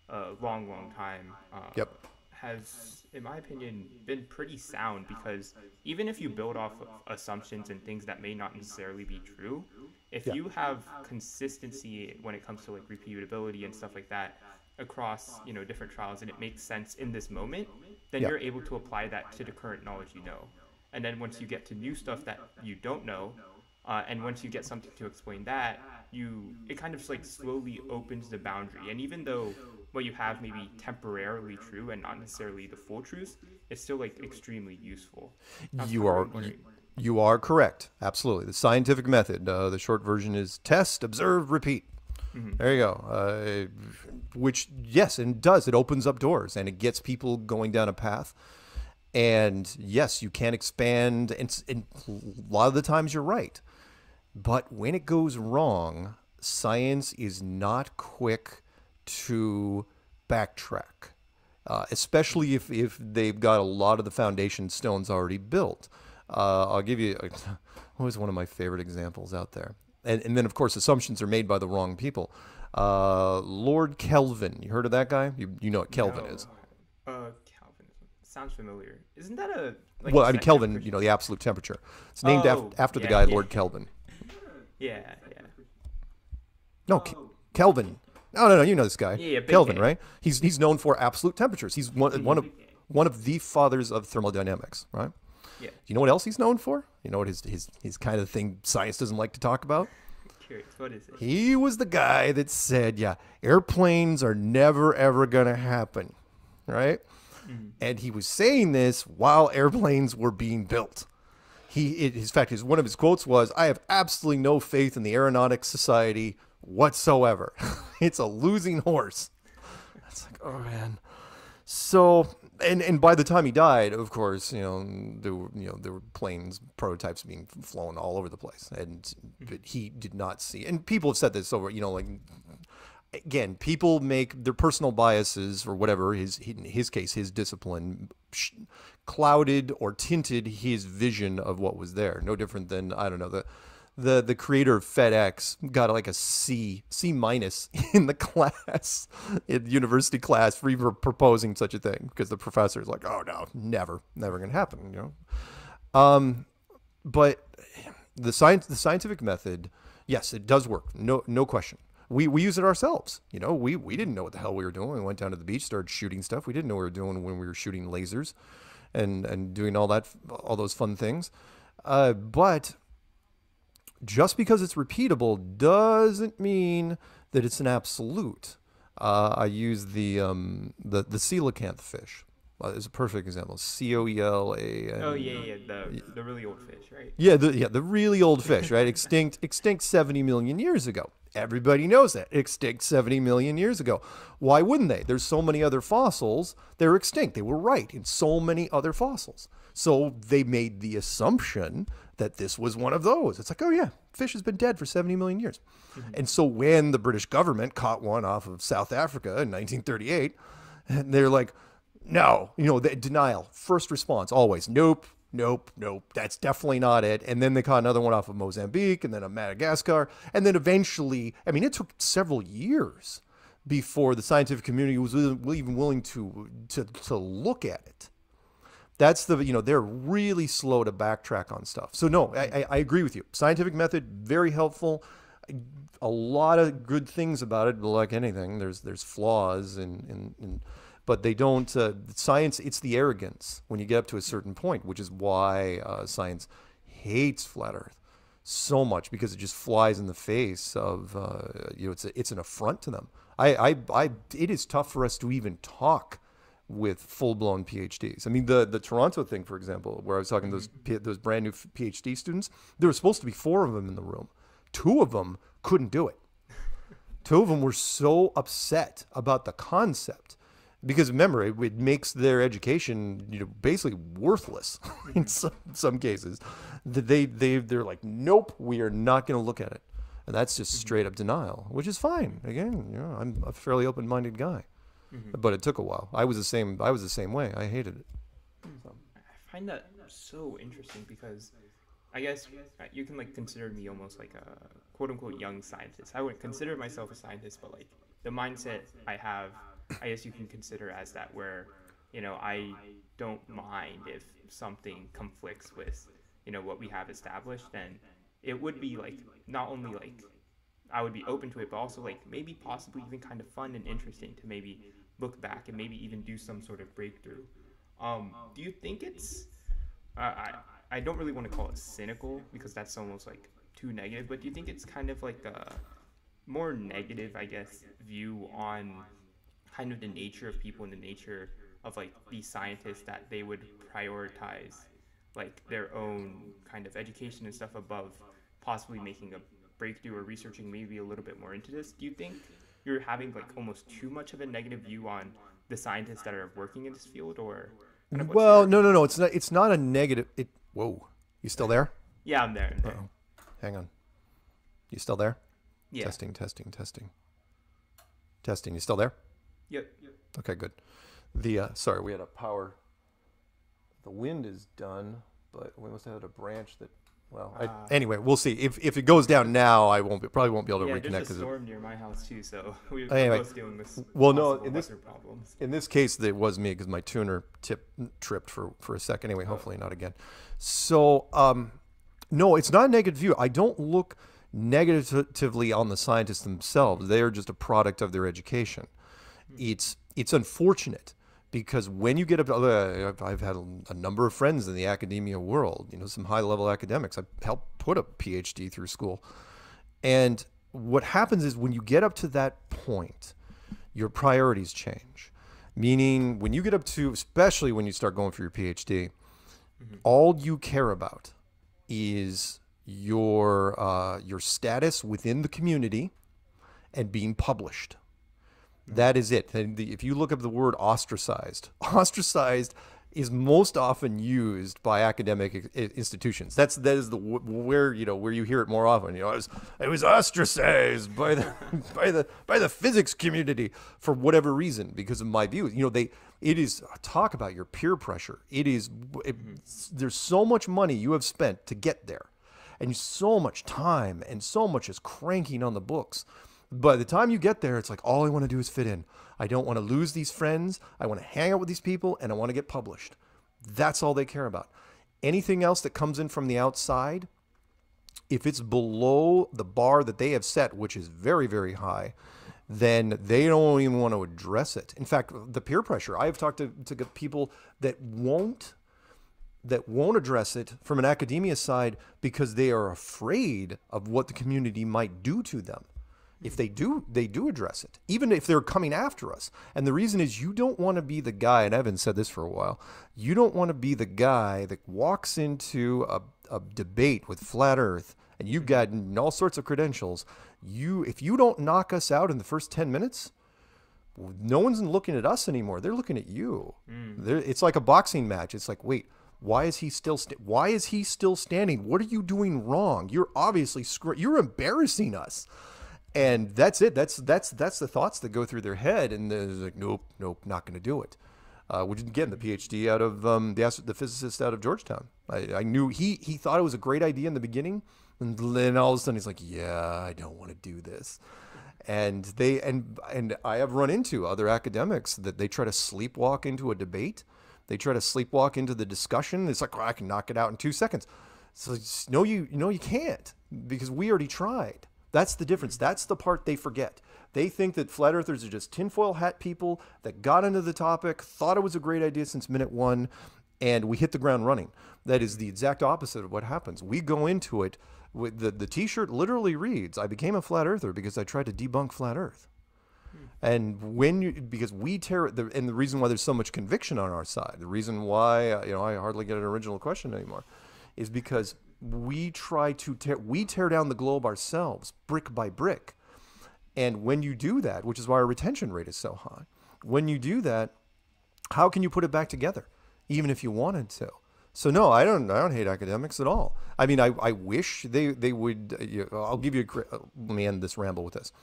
a long, long time uh, yep. has, in my opinion, been pretty sound, because even if you build off of assumptions and things that may not necessarily be true, if yeah. you have consistency when it comes to like repeatability and stuff like that across, you know, different trials, and it makes sense in this moment, then yeah. you're able to apply that to the current knowledge you know. And then once you get to new stuff that you don't know, uh, and once you get something to explain that, you it kind of like slowly opens the boundary. And even though what you have may be temporarily true and not necessarily the full truth, it's still like extremely useful. That's you are. You are correct. Absolutely. The scientific method. Uh, the short version is test, observe, repeat. Mm-hmm. There you go. Uh, which, yes, it does. It opens up doors and it gets people going down a path. And yes, you can expand. And, and a lot of the times you're right. But when it goes wrong, science is not quick to backtrack, uh, especially if, if they've got a lot of the foundation stones already built. Uh, I'll give you always one of my favorite examples out there. And, and then, of course, assumptions are made by the wrong people. Uh, Lord Kelvin. You heard of that guy? You, you know what Kelvin no. is. Uh, Calvinism. Sounds familiar. Isn't that a... Like well, a I mean, Kelvin, you know, the absolute temperature. It's named oh, af after yeah, the guy, yeah. Lord Kelvin. Yeah, yeah. No, Ke oh. Kelvin. No, no, no, you know this guy. Yeah, yeah, Kelvin, K. right? He's, he's known for absolute temperatures. He's one, one, of, one of the fathers of thermodynamics, right? Yeah. Do you know what else he's known for? You know what his his his kind of thing science doesn't like to talk about? Curious. What is it? He was the guy that said, yeah, airplanes are never ever gonna happen, right? Mm-hmm. And he was saying this while airplanes were being built. He, it, his fact is, one of his quotes was, "I have absolutely no faith in the aeronautics society whatsoever. It's a losing horse." That's like, oh man. So, and and by the time he died, of course, you know, there were, you know, there were planes, prototypes being flown all over the place, and but he did not see. And people have said this over, you know, like again, people make their personal biases or whatever. His in his case, his discipline clouded or tinted his vision of what was there. No different than I don't know the the the creator of FedEx got like a C C minus in the class, in the university class, for even proposing such a thing, because the professor's like, oh no, never never gonna happen, you know. Um but the science the scientific method, yes, it does work, no no question. We we use it ourselves, you know. We we didn't know what the hell we were doing. We went down to the beach, started shooting stuff. We didn't know what we were doing when we were shooting lasers and and doing all that all those fun things. Uh but just because it's repeatable doesn't mean that it's an absolute. Uh, I use the, um, the the coelacanth fish as a perfect example. C O E L A N. Oh yeah, yeah, the, the really old fish, right? Yeah, the, yeah, the really old fish, right? extinct, extinct seventy million years ago. Everybody knows that. Extinct seventy million years ago. Why wouldn't they? There's so many other fossils. They're extinct. They were right in so many other fossils. So they made the assumption that this was one of those. It's like, oh yeah, fish has been dead for seventy million years. Mm-hmm. And so when the British government caught one off of South Africa in nineteen thirty-eight, and they're like, no, you know, the denial, first response always, nope, nope, nope, that's definitely not it. And then they caught another one off of Mozambique, and then of Madagascar. And then eventually, I mean, it took several years before the scientific community was even willing to, to, to look at it. That's the, you know, they're really slow to backtrack on stuff. So no, I, I agree with you. Scientific method, very helpful. A lot of good things about it, but like anything, there's there's flaws, and, and, and but they don't, uh, science, it's the arrogance when you get up to a certain point, which is why uh, science hates Flat Earth so much, because it just flies in the face of, uh, you know, it's, a, it's an affront to them. I, I, I, it is tough for us to even talk with full-blown P H Ds. I mean, the the Toronto thing, for example, where I was talking to those those brand new P H D students, there were supposed to be four of them in the room. Two of them couldn't do it. Two of them were so upset about the concept, because remember, it, it makes their education, you know, basically worthless in some, some cases. They they they're like, nope, we are not going to look at it, and that's just straight up denial, which is fine. Again, you know, I'm a fairly open-minded guy. Mm-hmm. But it took a while. I was the same. I was the same way. I hated it. So. I find that so interesting because I guess you can like consider me almost like a quote unquote young scientist. I wouldn't consider myself a scientist, but like the mindset I have, I guess you can consider as that, where, you know, I don't mind if something conflicts with, you know, what we have established. Then it would be like not only like I would be open to it, but also like maybe possibly even kind of fun and interesting to maybe look back and maybe even do some sort of breakthrough. Um, do you think it's, uh, I, I don't really want to call it cynical because that's almost like too negative, but do you think it's kind of like a more negative, I guess, view on kind of the nature of people and the nature of like these scientists, that they would prioritize like their own kind of education and stuff above possibly making a breakthrough or researching maybe a little bit more into this? Do you think you're having like almost too much of a negative view on the scientists that are working in this field, or kind of well no no no it's not it's not a negative it whoa you still there yeah I'm there, I'm there. Uh-oh. Hang on, you still there? Yeah. Testing testing testing testing, you still there? Yep, yep. Okay, good. The uh sorry, we had a power, the wind is done, but we must have had a branch that Well, uh, I, anyway, we'll see. If if it goes down now, I won't be, probably won't be able to yeah, reconnect. Yeah, there's a storm it, near my house too, so we're anyway, both dealing with well, no, in this problems. In this case, it was me because my tuner tip tripped for for a second. Anyway, hopefully not again. So, um, no, it's not a negative view. I don't look negatively on the scientists themselves. They are just a product of their education. It's it's unfortunate. Because when you get up, uh, I've had a, a number of friends in the academia world, you know, some high-level academics. I helped put a P H D through school. And what happens is when you get up to that point, your priorities change. Meaning when you get up to, especially when you start going for your P H D, mm-hmm. all you care about is your, uh, your status within the community and being published. That is it. And the, if you look up the word ostracized, ostracized is most often used by academic institutions. That's that is the where you know where you hear it more often. You know, I was I was ostracized by the by the by the physics community for whatever reason because of my views. You know, they it is talk about your peer pressure. It is it, there's so much money you have spent to get there, and so much time, and so much is cranking on the books. By the time you get there, it's like, all I want to do is fit in. I don't want to lose these friends. I want to hang out with these people, and I want to get published. That's all they care about. Anything else that comes in from the outside, if it's below the bar that they have set, which is very, very high, then they don't even want to address it. In fact, the peer pressure, I've talked to, to people that won't, that won't address it from an academia side because they are afraid of what the community might do to them. If they do, they do address it, even if they're coming after us. And the reason is you don't want to be the guy, and I haven't said this for a while, you don't want to be the guy that walks into a, a debate with Flat Earth and you've gotten all sorts of credentials. You, if you don't knock us out in the first ten minutes, no one's looking at us anymore. They're looking at you. Mm. It's like a boxing match. It's like, wait, why is he still, st why is he still standing? What are you doing wrong? You're obviously screwing, you're embarrassing us. And that's it. That's that's that's the thoughts that go through their head, and they're like, nope, nope, not going to do it. Uh, which again, the PhD out of um, the the physicist out of Georgetown. I, I knew he he thought it was a great idea in the beginning, and then all of a sudden he's like, yeah, I don't want to do this. And they and and I have run into other academics that they try to sleepwalk into a debate. They try to sleepwalk into the discussion. It's like, oh, I can knock it out in two seconds. So no, you no, you can't, because we already tried. That's the difference. That's the part they forget. They think that flat earthers are just tinfoil hat people that got into the topic, thought it was a great idea since minute one, and we hit the ground running. That is the exact opposite of what happens. We go into it with the, the t-shirt literally reads, I became a flat earther because I tried to debunk flat earth. Hmm. And when you, because we tear it, and the reason why there's so much conviction on our side, the reason why, you know, I hardly get an original question anymore is because we try to tear, we tear down the globe ourselves, brick by brick. And when you do that, which is why our retention rate is so high, when you do that, how can you put it back together, even if you wanted to? So no, I don't, I don't hate academics at all. I mean, I, I wish they, they would, you know, I'll give you, a, let me end this ramble with this.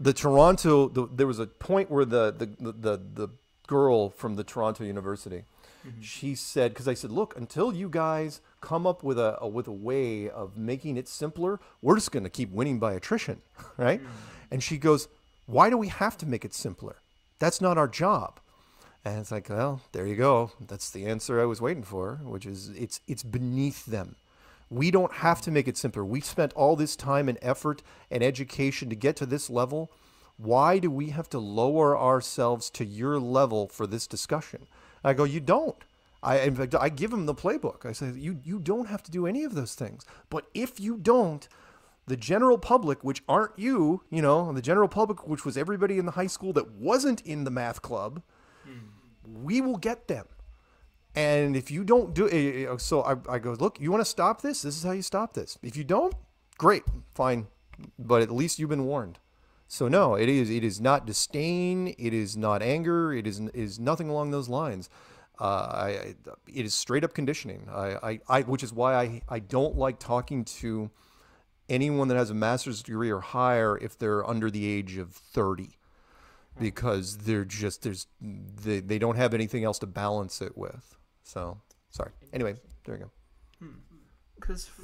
the Toronto, the, there was a point where the, the, the, the girl from the Toronto University, mm-hmm. she said, because I said, look, until you guys come up with a, a, with a way of making it simpler, we're just going to keep winning by attrition, right? Mm-hmm. And she goes, why do we have to make it simpler? That's not our job. And it's like, well, there you go. That's the answer I was waiting for, which is it's, it's beneath them. We don't have to make it simpler. We've spent all this time and effort and education to get to this level. Why do we have to lower ourselves to your level for this discussion? I go, you don't. I, in fact, I give them the playbook. I say, you, you don't have to do any of those things. But if you don't, the general public, which aren't you, you know, the general public, which was everybody in the high school that wasn't in the math club, mm-hmm. we will get them. And if you don't do it, so I, I go, look, you want to stop this? This is how you stop this. If you don't, great, fine. But at least you've been warned. So no, it is, it is not disdain. It is not anger. It is, is nothing along those lines. Uh, I, it is straight up conditioning. I, I, I, which is why I, I don't like talking to anyone that has a master's degree or higher if they're under the age of thirty. Because they're just, there's, they, they don't have anything else to balance it with. So, sorry. Anyway, there you go. Because, hmm.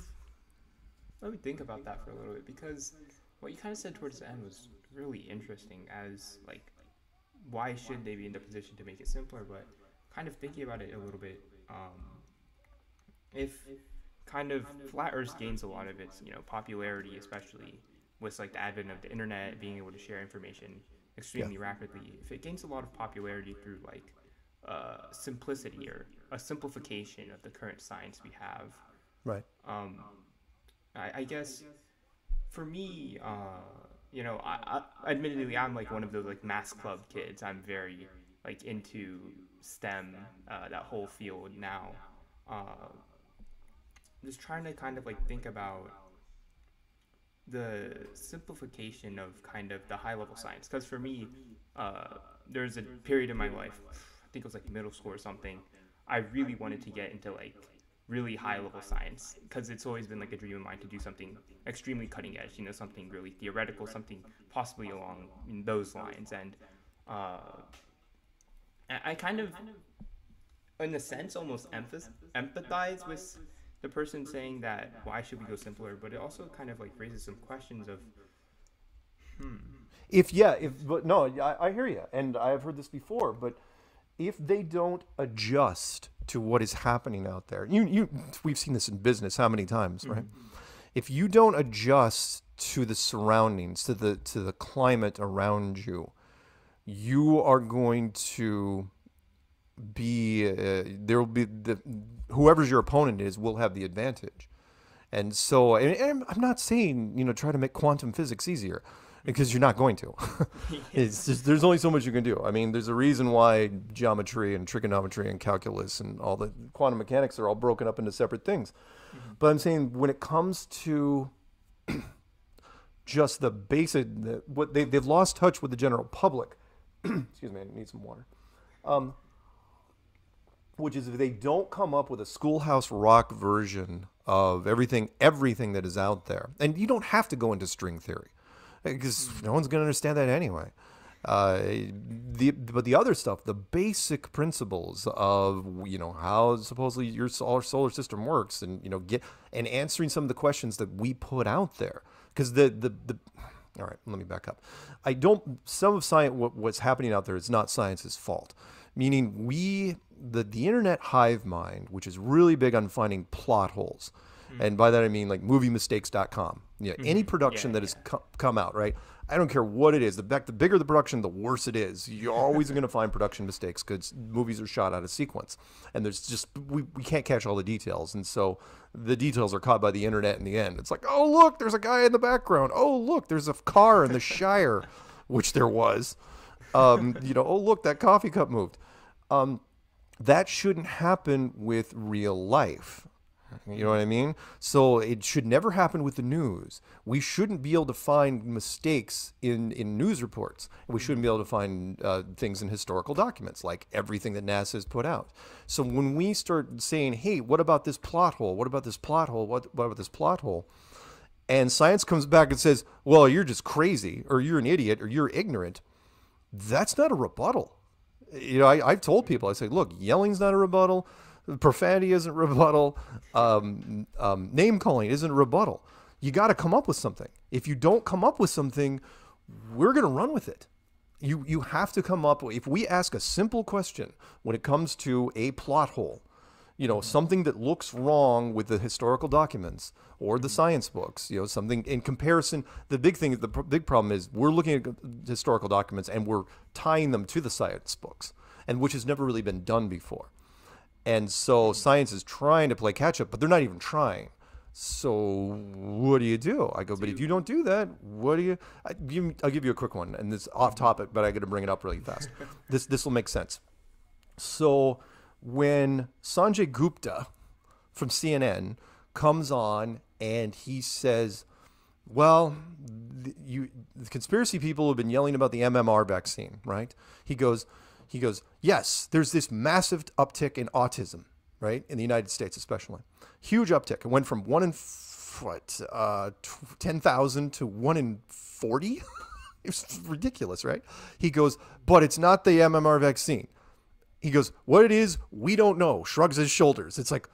let me think about that for a little bit, because what you kind of said towards the end was really interesting as, like, why should they be in the position to make it simpler? But kind of thinking about it a little bit, um, if kind of Flat Earth gains a lot of its, you know, popularity, especially with, like, the advent of the internet, being able to share information extremely yeah. rapidly, if it gains a lot of popularity through, like, Uh, simplicity or a simplification of the current science we have. Right. Um, I, I guess for me, uh, you know, I, I, admittedly, I'm like one of those like math club kids. I'm very like into STEM, uh, that whole field now. Uh, just trying to kind of like think about the simplification of kind of the high level science. Because for me, uh, there's a period in my life, I think it was like middle school or something, I really wanted to get into like really high level science, because it's always been like a dream of mine to do something extremely cutting edge, you know, something really theoretical, something possibly along those lines. And uh, I kind of, in a sense, almost empathize with the person saying that why should we go simpler, but it also kind of like raises some questions of hmm. if yeah if but no I, I hear you, and I've heard this before, but if they don't adjust to what is happening out there, you, you, we've seen this in business how many times, right? Mm-hmm. If you don't adjust to the surroundings, to the, to the climate around you, you are going to be, uh, there will be, the, whoever's your opponent is will have the advantage. And so, and, and I'm not saying, you know, try to make quantum physics easier, because you're not going to. It's just, there's only so much you can do. I mean, there's a reason why geometry and trigonometry and calculus and all the quantum mechanics are all broken up into separate things. Mm-hmm. But I'm saying when it comes to just the basic, the, what they, they've lost touch with the general public. Excuse me, I need some water. Um, which is if they don't come up with a Schoolhouse Rock version of everything, everything that is out there. And you don't have to go into string theory, because no one's going to understand that anyway. Uh, the, but the other stuff, the basic principles of, you know, how supposedly your solar, solar system works, and, you know, get, and answering some of the questions that we put out there. Because the, the, the, all right, let me back up. I don't, some of science, what, what's happening out there is not science's fault. Meaning we, the, the internet hive mind, which is really big on finding plot holes. And by that, I mean like movie mistakes dot com. Yeah, mm-hmm. Any production yeah, that has yeah. co come out, right? I don't care what it is. The, back, the bigger the production, the worse it is. You're always going to find production mistakes because movies are shot out of sequence. And there's just, we, we can't catch all the details. And so the details are caught by the internet in the end. It's like, oh, look, there's a guy in the background. Oh, look, there's a car in the Shire, which there was. Um, you know, oh, look, that coffee cup moved. Um, that shouldn't happen with real life. You know what I mean? So it should never happen with the news. We shouldn't be able to find mistakes in, in news reports. We shouldn't be able to find uh, things in historical documents, like everything that NASA has put out. So when we start saying, hey, what about this plot hole? What about this plot hole? What, what about this plot hole? and science comes back and says, well, you're just crazy, or you're an idiot, or you're ignorant, that's not a rebuttal. You know, I, I've told people, I say, look, yelling's not a rebuttal, profanity isn't a rebuttal, um, um, name-calling isn't a rebuttal. You got to come up with something. If you don't come up with something, we're going to run with it. You, you have to come up with, if we ask a simple question when it comes to a plot hole, you know, something that looks wrong with the historical documents or the science books, you know, something in comparison. The big thing, the pr big problem is we're looking at historical documents and we're tying them to the science books, and which has never really been done before. And so science is trying to play catch up, but they're not even trying. So what do you do? I go, but if you don't do that, what do you, I, you I'll give you a quick one, and it's off topic, but I got to bring it up really fast. This, this will make sense. So when Sanjay Gupta from C N N comes on and he says, well, the, you, the conspiracy people have been yelling about the M M R vaccine, right? He goes, he goes, yes, there's this massive uptick in autism, right? In the United States, especially. Huge uptick. It went from one in, what, uh, ten thousand to one in forty? It's ridiculous, right? He goes, but it's not the M M R vaccine. He goes, what it is, we don't know, shrugs his shoulders. It's like,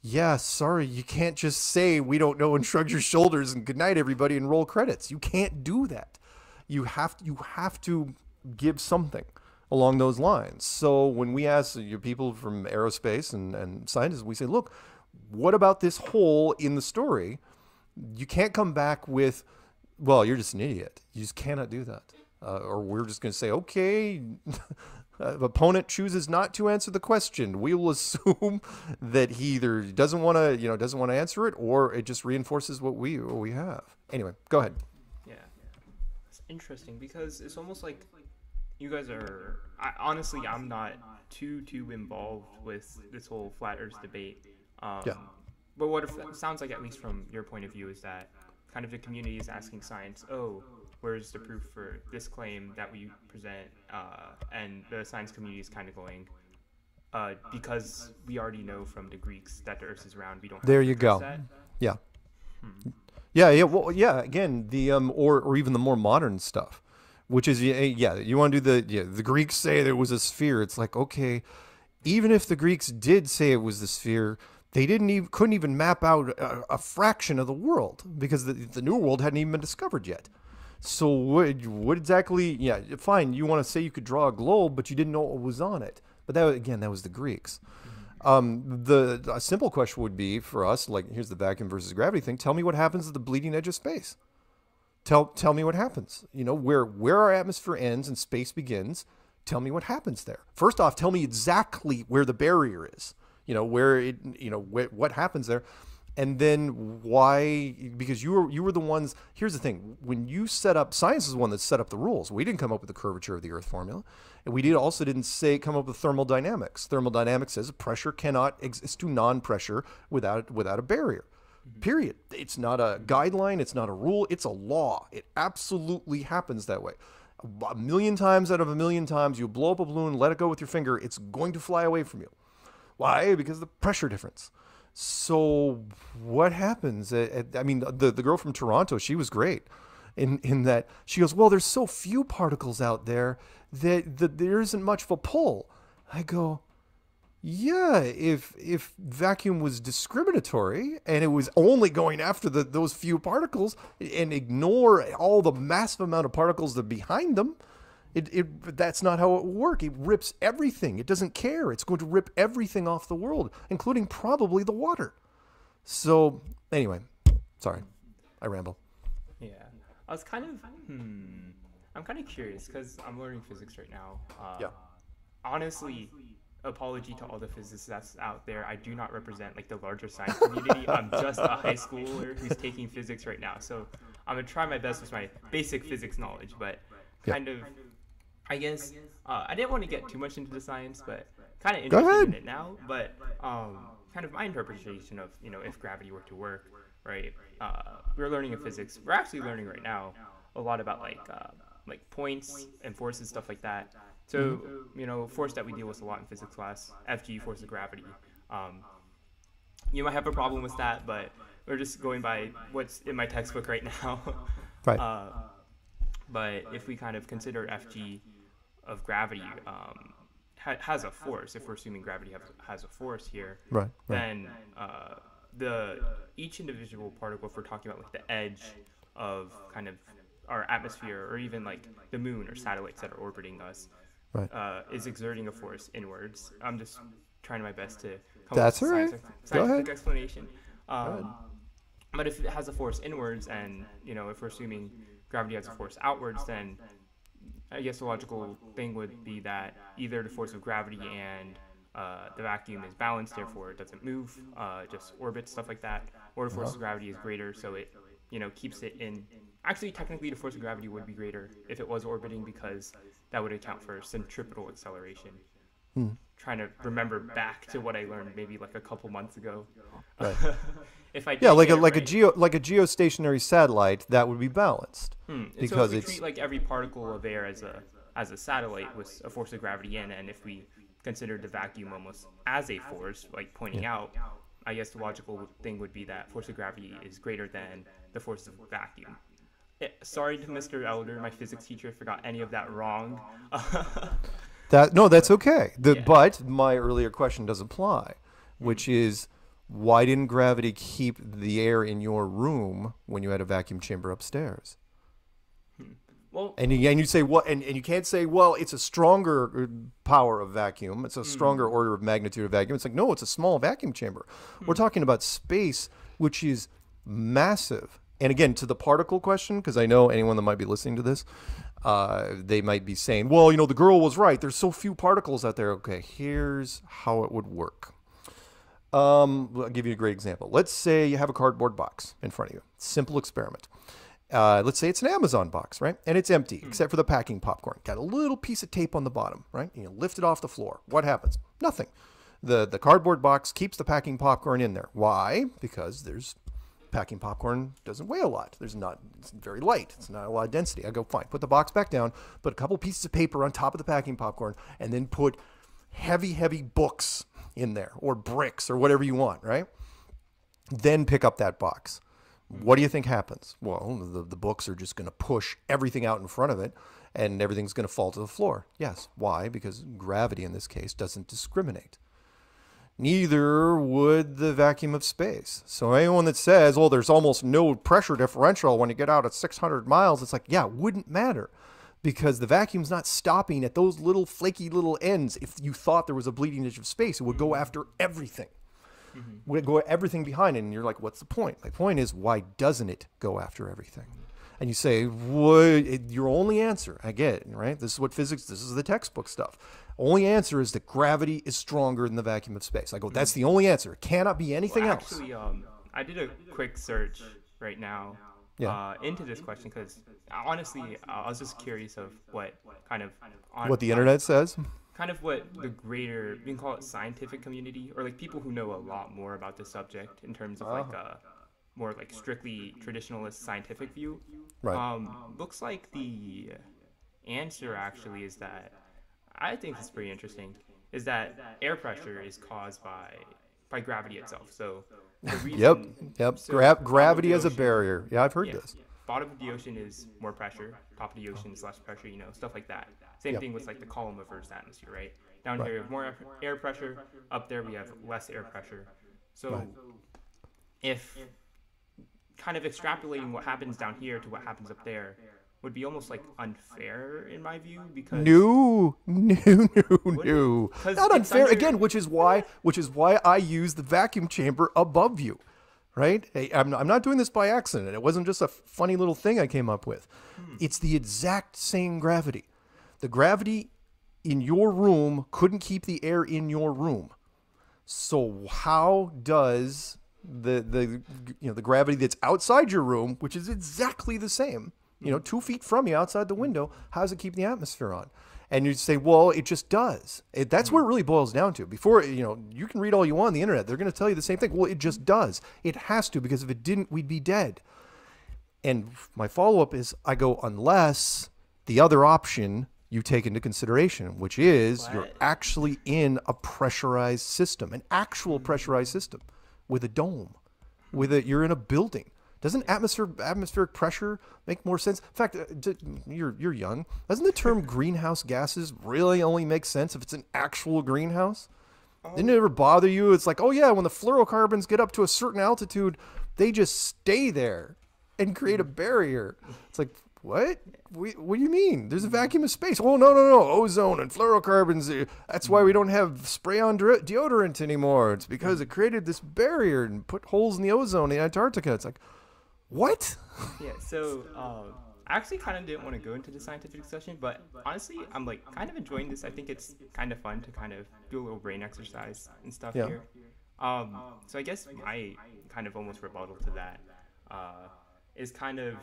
yeah, sorry, you can't just say we don't know and shrug your shoulders and good night, everybody, and roll credits. You can't do that. You have to, you have to give something along those lines. So when we ask your people from aerospace and, and scientists, we say, look, what about this hole in the story? You can't come back with, well, you're just an idiot. You just cannot do that. Uh, or we're just going to say, okay, Uh, the opponent chooses not to answer the question. We will assume that he either doesn't want to, you know, doesn't want to answer it, or it just reinforces what we what we have. Anyway, go ahead. Yeah, it's interesting because it's almost like you guys are. I, honestly, I'm not too too involved with this whole flat Earth debate. Um, yeah. But what if, it sounds like, at least from your point of view, is that kind of the community is asking science, oh, where's the proof for this claim that we present? Uh, and the science community is kind of going, uh, because we already know from the Greeks that the Earth is round, we don't have there you go. That. Yeah. Hmm. Yeah. Yeah. Well, yeah. Again, the, um, or, or even the more modern stuff, which is, yeah, you want to do the, yeah, the Greeks say there was a sphere. It's like, okay, even if the Greeks did say it was the sphere, they didn't even, couldn't even map out a, a fraction of the world because the, the New World hadn't even been discovered yet. So what, what exactly, yeah, fine, you want to say you could draw a globe, but you didn't know what was on it. But that, again, that was the Greeks. Um, the a simple question would be for us, like, here's the vacuum versus gravity thing. Tell me what happens at the bleeding edge of space. Tell, tell me what happens. You know, where, where our atmosphere ends and space begins, tell me what happens there. First off, tell me exactly where the barrier is, you know, where it, you know, wh what happens there. And then why, because you were, you were the ones, here's the thing, when you set up, science is the one that set up the rules. We didn't come up with the curvature of the Earth formula. And we did also didn't say, come up with thermodynamics. Thermodynamics says pressure cannot exist to non-pressure without, without a barrier, period. It's not a guideline, it's not a rule, it's a law. It absolutely happens that way. A million times out of a million times, you blow up a balloon, let it go with your finger, it's going to fly away from you. Why? Because of the pressure difference. So what happens? I mean, the, the girl from Toronto, she was great in, in that she goes, well, there's so few particles out there that, that there isn't much of a pull. I go, yeah, if, if vacuum was discriminatory and it was only going after the, those few particles and ignore all the massive amount of particles that are behind them, It, it, that's not how it would work. It rips everything. It doesn't care. It's going to rip everything off the world, including probably the water. So anyway, sorry, I ramble. Yeah, I was kind of, hmm, I'm kind of curious because I'm learning physics right now. Uh, yeah. Honestly, apology to all the physicists out there. I do not represent like the larger science community. I'm just a high schooler who's taking physics right now. So I'm going to try my best with my basic physics knowledge, but kind yeah. of... I guess uh, I didn't want to get too much into the science, but kind of interested in it now. But um, kind of my interpretation of, you know, if gravity were to work, right? Uh, we're learning in physics. We're actually learning right now a lot about like uh, like points and forces, stuff like that. So, you know, force that we deal with a lot in physics class, F G, force of gravity. Um, you might have a problem with that, but we're just going by what's in my textbook right now. Right. Uh, but if we kind of consider F G of gravity um, ha has a force, if we're assuming gravity have, has a force here, right, right. then uh, the each individual particle, if we're talking about like the edge of kind of our atmosphere, or even like the moon or satellites that are orbiting us, right. uh, is exerting a force inwards. I'm just trying my best to come That's up with a scientific, right. scientific explanation. Um, but if it has a force inwards, and you know, if we're assuming gravity has a force outwards, then I guess the logical thing would be that either the force of gravity and uh, the vacuum is balanced, therefore it doesn't move, uh, just orbits, stuff like that, or the force yeah. of gravity is greater, so it you know keeps it in. Actually, technically, the force of gravity would be greater if it was orbiting, because that would account for centripetal acceleration. Hmm. Trying to remember back to what I learned maybe like a couple months ago. Right. if I yeah, like a like right. a geo like a geostationary satellite, that would be balanced hmm. because so if we it's treat like every particle of air as a as a satellite with a force of gravity in, and if we considered the vacuum almost as a force, like pointing yeah. out, I guess the logical thing would be that force of gravity is greater than the force of vacuum. It, sorry to Mister Elder, my physics teacher, I forgot any of that wrong. That, no, that's okay. The, yeah. But my earlier question does apply, which is, why didn't gravity keep the air in your room when you had a vacuum chamber upstairs? Hmm. Well, and you, and you say well, and, and you can't say, well, it's a stronger power of vacuum. It's a stronger hmm. order of magnitude of vacuum. It's like, no, it's a small vacuum chamber. Hmm. We're talking about space, which is massive. And again, to the particle question, because I know anyone that might be listening to this, uh, they might be saying, well, you know, the girl was right. There's so few particles out there. Okay, here's how it would work. Um, I'll give you a great example. Let's say you have a cardboard box in front of you. Simple experiment. Uh, let's say it's an Amazon box, right? And it's empty, mm. except for the packing popcorn. Got a little piece of tape on the bottom, right? And you lift it off the floor. What happens? Nothing. The, the cardboard box keeps the packing popcorn in there. Why? Because there's... packing popcorn doesn't weigh a lot. There's not, it's very light. It's not a lot of density. I go, fine, put the box back down, put a couple pieces of paper on top of the packing popcorn, and then put heavy, heavy books in there, or bricks, or whatever you want, right? Then pick up that box. What do you think happens? Well, the, the books are just going to push everything out in front of it, and everything's going to fall to the floor. Yes. Why? Because gravity, in this case, doesn't discriminate. Neither would the vacuum of space. So anyone that says, well, there's almost no pressure differential when you get out at six hundred miles, it's like, yeah, it wouldn't matter, because the vacuum's not stopping at those little flaky little ends. If you thought there was a bleeding edge of space, it would go after everything. Mm-hmm. It would go everything behind it, and you're like, what's the point? My point is, why doesn't it go after everything? And you say, would, your only answer, I get it, right? This is what physics, this is the textbook stuff. Only answer is that gravity is stronger than the vacuum of space. I go, that's the only answer. It cannot be anything well, actually, else. Um, I did a quick search right now yeah. uh, into this question, because honestly, I was just curious of what kind of... On, what the internet says? Kind of what the greater, we can call it scientific community, or like people who know a lot more about the subject in terms of uh-huh. like... Uh, more like strictly traditionalist scientific view. Right. Um, looks like the answer actually is that, I think it's pretty interesting, is that air pressure is caused by by gravity itself. So the reason, yep, yep. So Gra gravity as a barrier. Yeah, I've heard yeah, this. Bottom of the ocean is more pressure. Top of the ocean is less pressure. You know, stuff like that. Same yep. thing with like the column of Earth's atmosphere, right? Down right. here we have more air pressure. Up there we have less air pressure. So right. if kind of extrapolating what happens down here to what happens up there would be almost like unfair in my view, because no no no no not unfair under... again, which is why which is why I use the vacuum chamber above you, right? Hey, I'm, I'm not doing this by accident. It wasn't just a funny little thing I came up with. hmm. It's the exact same gravity. The gravity in your room couldn't keep the air in your room, so how does the the you know the gravity that's outside your room, which is exactly the same, you know, two feet from you outside the window, how does it keep the atmosphere on? And you say, well, it just does. It, that's what it really boils down to. Before, you know, you can read all you want on the internet, they're going to tell you the same thing. Well, it just does. It has to, because if it didn't, we'd be dead. And my follow-up is, I go, unless the other option you take into consideration, which is what? You're actually in a pressurized system, an actual pressurized system with a dome. with it, you're in a building. Doesn't atmosphere, atmospheric pressure make more sense? In fact, you're, you're young. Doesn't the term greenhouse gases really only make sense if it's an actual greenhouse? Oh. Didn't it ever bother you? It's like, oh yeah, when the fluorocarbons get up to a certain altitude, they just stay there and create a barrier. It's like, what? We, what do you mean? There's a vacuum of space. Oh, no, no, no. Ozone and fluorocarbons. That's why we don't have spray-on de deodorant anymore. It's because it created this barrier and put holes in the ozone in Antarctica. It's like, what? Yeah, so um, I actually kind of didn't want to go into the scientific session, but honestly, I'm like kind of enjoying this. I think it's kind of fun to kind of do a little brain exercise and stuff yeah. here. Um, so I guess my kind of almost rebuttal to that uh, is kind of,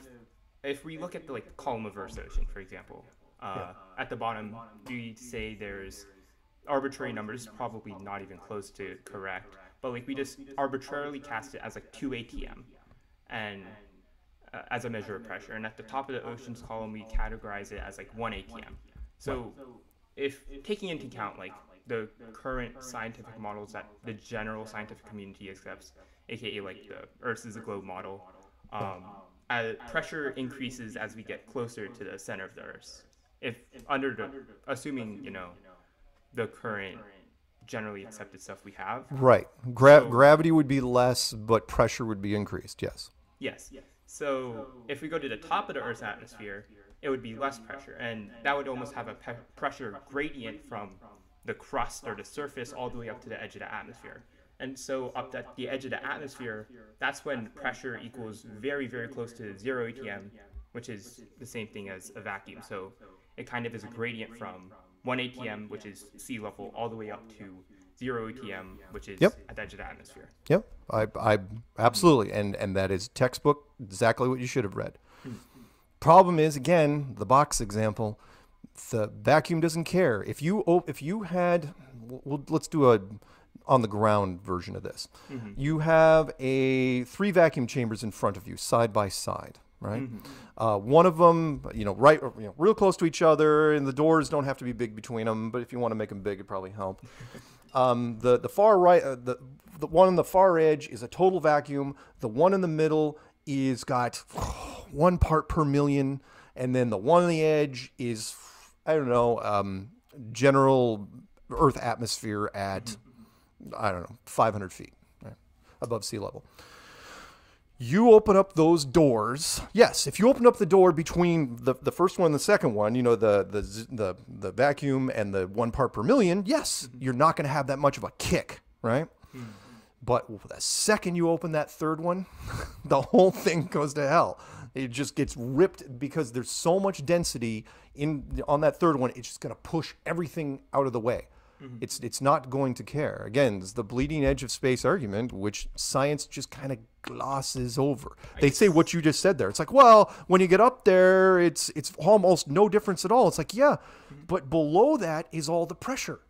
if we look at the like column of Earth's ocean, for example, uh, yeah. at the bottom, do you say there's arbitrary numbers, probably not even close to correct, but like we just arbitrarily cast it as like two A T M. And uh, as a measure of pressure, and at the top of the oceans column, we categorize it as like one A T M. So, if taking into account like the current scientific models that the general scientific community accepts, aka like the Earth is a globe model, um, uh, pressure increases as we get closer to the center of the Earth. If under the, assuming you know, the current generally accepted stuff we have, right? Gra so, gravity would be less, but pressure would be increased. Yes. Yes. So if we go to the top of the Earth's atmosphere, it would be less pressure. And that would almost have a pe pressure gradient from the crust or the surface all the way up to the edge of the atmosphere. And so up at the edge of the atmosphere, that's when pressure equals very, very close to zero A T M, which is the same thing as a vacuum. So it kind of is a gradient from one A T M, which is sea level, all the way up to zero A T M, which is yep. at the edge of the atmosphere. Yep. I, I absolutely. And, and that is textbook, exactly what you should have read. Problem is, again, the box example, the vacuum doesn't care. If you, if you had, well, let's do a on the ground version of this. Mm-hmm. You have a three vacuum chambers in front of you, side by side. Right. Mm-hmm. uh, one of them, you know, right, you know, real close to each other, and the doors don't have to be big between them. But if you want to make them big, it probably help. Um, the the far right, uh, the the one on the far edge is a total vacuum. The one in the middle is got oh, one part per million, and then the one on the edge is, I don't know, um, general Earth atmosphere at, I don't know, five hundred feet, right, above sea level. You open up those doors. Yes, if you open up the door between the, the first one and the second one, you know, the, the, the, the vacuum and the one part per million, yes, you're not going to have that much of a kick, right? Mm-hmm. But the second you open that third one, the whole thing goes to hell. It just gets ripped because there's so much density in on that third one. It's just going to push everything out of the way. Mm-hmm. It's it's not going to care. Again, it's the bleeding edge of space argument, which science just kind of glosses over. I they guess. say what you just said there. It's like, well, when you get up there, it's it's almost no difference at all. It's like, yeah, mm-hmm. but below that is all the pressure.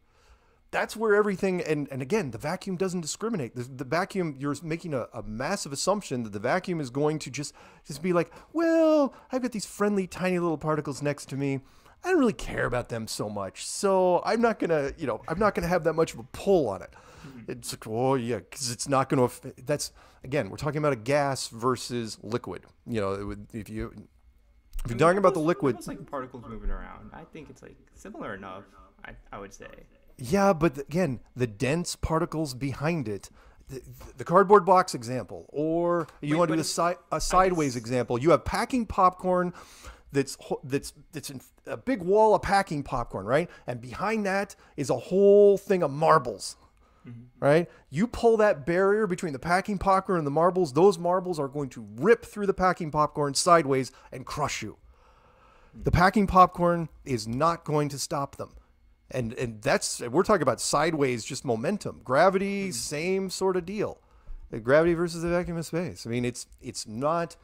That's where everything, and, and again, the vacuum doesn't discriminate. The, the vacuum, you're making a, a massive assumption that the vacuum is going to just, just be like, well, I've got these friendly, tiny little particles next to me. I don't really care about them so much, so I'm not gonna, you know, I'm not gonna have that much of a pull on it. It's like, oh yeah, because it's not gonna. That's again, we're talking about a gas versus liquid. You know, it would, if you if you're talking about the liquid, it's like particles moving around. I think it's like similar enough. I, I would say. Yeah, but again, the dense particles behind it. The, the cardboard box example, or you Wait, want to do a, si a sideways example. You have packing popcorn. That's that's that's in a big wall of packing popcorn, right? And behind that is a whole thing of marbles, mm-hmm. right? You pull that barrier between the packing popcorn and the marbles; those marbles are going to rip through the packing popcorn sideways and crush you. Mm-hmm. The packing popcorn is not going to stop them, and and that's we're talking about sideways, just momentum, gravity, mm-hmm. same sort of deal. The gravity versus the vacuum of space. I mean, it's it's not.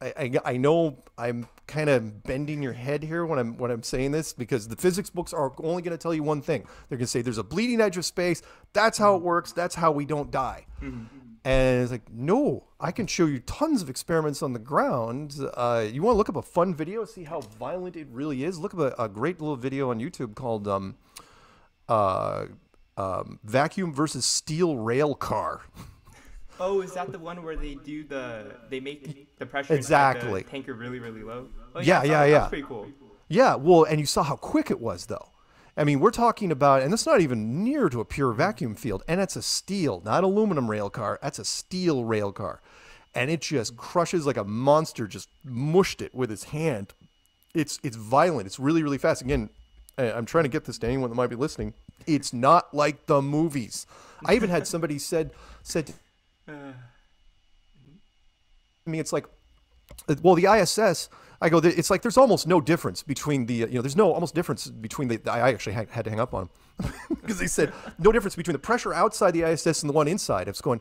I, I, I know I'm kind of bending your head here when I'm when I'm saying this because the physics books are only going to tell you one thing. They're going to say there's a bleeding edge of space. That's how it works. That's how we don't die. Mm-hmm. And it's like, no, I can show you tons of experiments on the ground. Uh, you want to look up a fun video, see how violent it really is. Look up a, a great little video on YouTube called um, uh, um, Vacuum versus Steel Rail Car. Oh, is that the one where they do the they make the pressure exactly the tanker really really low? Oh, yeah, yeah, yeah. yeah. That's pretty cool. Yeah, well, and you saw how quick it was though. I mean, we're talking about, and that's not even near to a pure vacuum field, and that's a steel, not aluminum rail car. That's a steel rail car, and it just crushes like a monster. Just mushed it with his hand. It's it's violent. It's really really fast. Again, I'm trying to get this to anyone that might be listening. It's not like the movies. I even had somebody said said. I mean, it's like, well, the I S S, I go, it's like, there's almost no difference between the, you know, there's no almost difference between the, I actually had, had to hang up on them because they said no difference between the pressure outside the I S S and the one inside. I was going,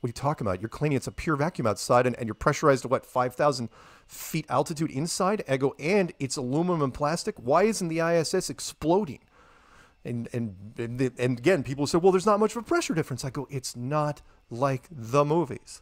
what are you talking about? You're claiming it's a pure vacuum outside and, and you're pressurized to what, five thousand feet altitude inside? I go, and it's aluminum and plastic. Why isn't the I S S exploding? And, and, and, and again, people said, well, there's not much of a pressure difference. I go, it's not like the movies.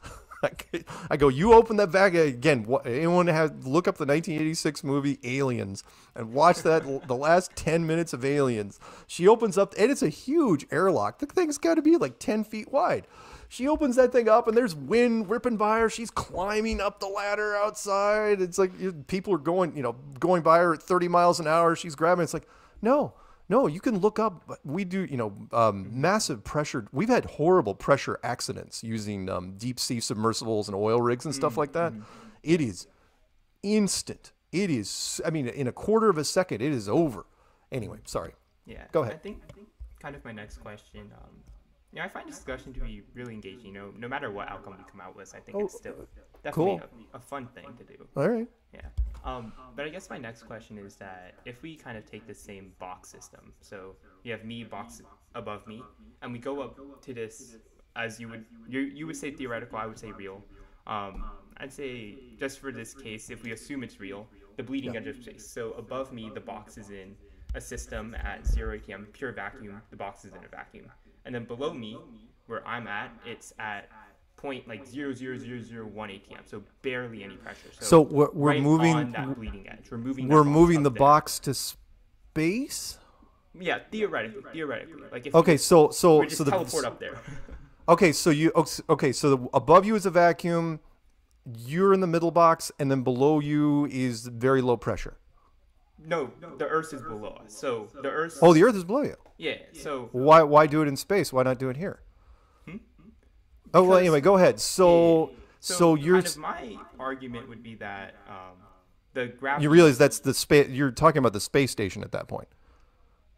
I go, you open that bag again. What, anyone have look up the nineteen eighty-six movie Aliens and watch that the last ten minutes of Aliens. She opens up, and it's a huge airlock. The thing's got to be like ten feet wide. She opens that thing up, and there's wind ripping by her. She's climbing up the ladder outside. It's like people are going, you know, going by her at thirty miles an hour. She's grabbing. It's like, no. No, you can look up. We do, you know, um, massive pressure. We've had horrible pressure accidents using um, deep sea submersibles and oil rigs and stuff mm-hmm. like that. It is instant. It is, I mean, in a quarter of a second, it is over. Anyway, sorry. Yeah. Go ahead. I think, I think kind of my next question, um, you know, I find discussion to be really engaging. You know, no matter what outcome we come out with, I think oh, it's still definitely cool. a, a fun thing to do. All right. Yeah. Um, but I guess my next question is that if we kind of take the same box system, so you have me, box above me, and we go up to this, as you would, you, you would say theoretical, I would say real. Um, I'd say just for this case, if we assume it's real, the bleeding yeah. edge of space. So above me, the box is in a system at zero A T M, pure vacuum, the box is in a vacuum. And then below me, where I'm at, it's at point like zero zero zero zero one A T M, so barely any pressure. So, so we're, we're right moving on that bleeding edge. We're moving. We're moving the there. box to space. Yeah, theoretically, theoretically. Like if okay, we, so so we just so teleport the, up there. Okay, so you okay? So the, above you is a vacuum. You're in the middle box, and then below you is very low pressure. No, the Earth is below us. So the Earth. Oh, the Earth is below you. Yeah. So why why do it in space? Why not do it here? Because oh, well, anyway, go ahead. So, it, so, so you're. Kind of my argument would be that um, the gravity. You realize that's the space. You're talking about the space station at that point.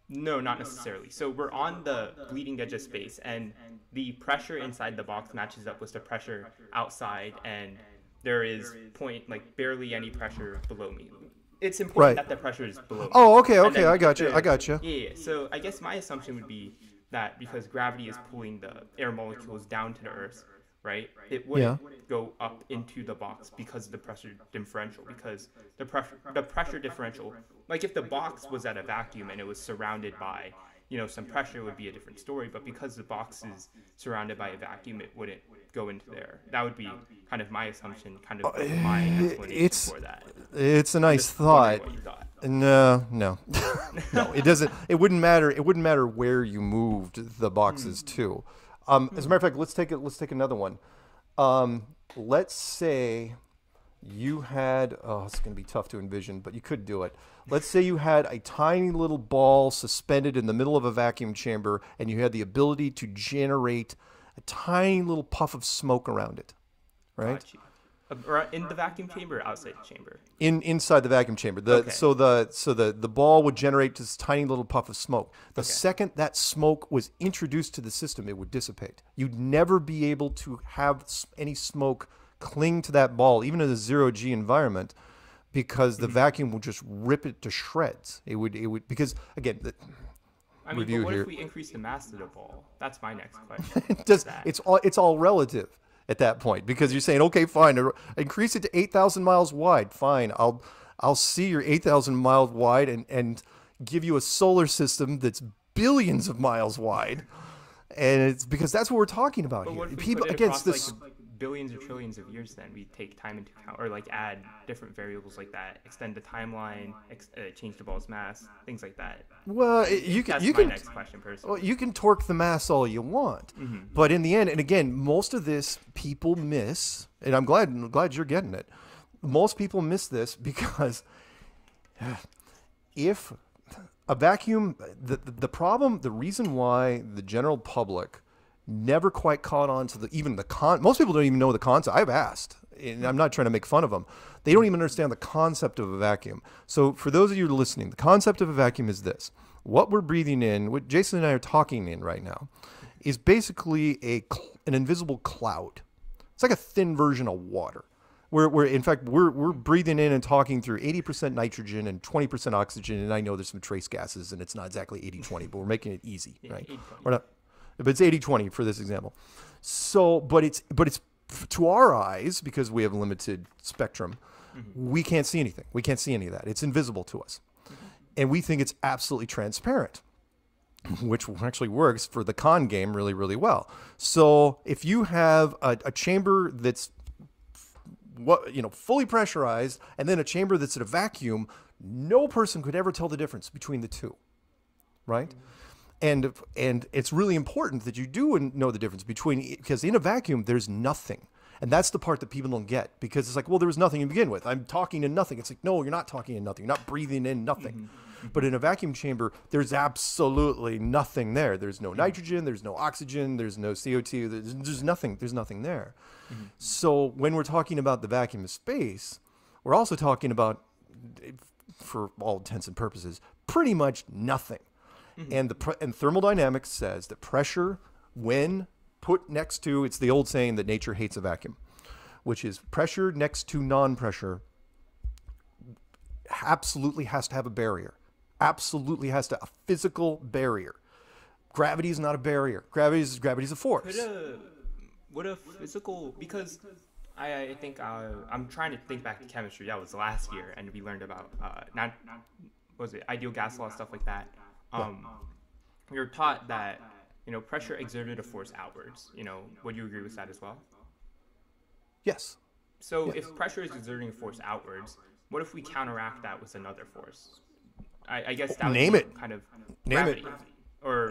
No, not necessarily. So we're on the bleeding edge of space, and the pressure inside the box matches up with the pressure outside, and there is point like barely any pressure below me. It's important right. that the pressure is below. Oh, okay, okay, then, I got you. I got you. Yeah. So I guess my assumption would be that because gravity is pulling the air molecules down to the Earth, right? It wouldn't yeah. go up into the box because of the pressure differential, because the pressure, the pressure differential, like if the box was at a vacuum and it was surrounded by, you know, some pressure, it would be a different story. But because the box is surrounded by a vacuum, it wouldn't go into there. That would be kind of my assumption, kind of uh, my explanation it's, for that. It's a nice thought. No, no, no. It doesn't. It wouldn't matter. It wouldn't matter where you moved the boxes to. Um, as a matter of fact, let's take it. Let's take another one. Um, let's say you had. Oh, it's going to be tough to envision, but you could do it. Let's say you had a tiny little ball suspended in the middle of a vacuum chamber, and you had the ability to generate a tiny little puff of smoke around it, right? Gotcha. Or in the vacuum chamber or outside the chamber? In inside the vacuum chamber. The, okay. So the so the, the ball would generate this tiny little puff of smoke. The okay. second that smoke was introduced to the system, it would dissipate. You'd never be able to have any smoke cling to that ball, even in a zero G environment, because the mm-hmm. vacuum would just rip it to shreds. It would, it would because, again... The, I mean, but what here. if we increase the mass of the ball? That's my next question. it does, it's, all, it's all relative. At that point, because you're saying, okay, fine, increase it to eight thousand miles wide. Fine, I'll I'll see your eight thousand miles wide and and give you a solar system that's billions of miles wide, and it's because that's what we're talking about but here. People against this like, billions or trillions of years, then we take time into account, or like add different variables like that, extend the timeline, ex uh, change the ball's mass, things like that. Well, you can, that's you my can, next question, personally. Well, you can torque the mass all you want, mm-hmm. but in the end, and again, most of this people miss, and I'm glad, I'm glad you're getting it. Most people miss this because if a vacuum, the, the, the problem, the reason why the general public never quite caught on to the even the con most people don't even know the concept. I've asked, and I'm not trying to make fun of them. They don't even understand the concept of a vacuum. So for those of you listening, the concept of a vacuum is this: what we're breathing in, what Jason and I are talking in right now, is basically a an invisible cloud. It's like a thin version of water. We're, we're in fact we're we're breathing in and talking through eighty percent nitrogen and twenty percent oxygen. And I know there's some trace gases, and it's not exactly eighty twenty, but we're making it easy, right? We're not. But it's eighty twenty for this example. So, but it's, but it's to our eyes, because we have limited spectrum, mm-hmm. we can't see anything. We can't see any of that. It's invisible to us. Mm-hmm. And we think it's absolutely transparent, which actually works for the con game really, really well. So if you have a, a chamber that's what, you know, fully pressurized, and then a chamber that's in a vacuum, no person could ever tell the difference between the two, right? Mm-hmm. And, and it's really important that you do know the difference between, because in a vacuum, there's nothing. And that's the part that people don't get, because it's like, well, there was nothing to begin with. I'm talking to nothing. It's like, no, you're not talking to nothing. You're not breathing in nothing. Mm-hmm. But in a vacuum chamber, there's absolutely nothing there. There's no nitrogen. There's no oxygen. There's no C O two. There's, there's nothing. There's nothing there. Mm-hmm. So when we're talking about the vacuum of space, we're also talking about, for all intents and purposes, pretty much nothing. Mm-hmm. And the and thermodynamics says that pressure, when put next to, it's the old saying that nature hates a vacuum, which is pressure next to non-pressure absolutely has to have a barrier, absolutely has to a physical barrier. Gravity is not a barrier. Gravity is gravity is a force. Could a, what a physical, because I, I think uh, I'm trying to think back to chemistry. That was last year, and we learned about uh, not, not what was it ideal gas law, stuff like that. Um, we were taught that, you know, pressure exerted a force outwards. You know, would you agree with that as well? Yes. So yes. If pressure is exerting a force outwards, what if we counteract that with another force? I, I guess that would be kind of gravity. Name it. Or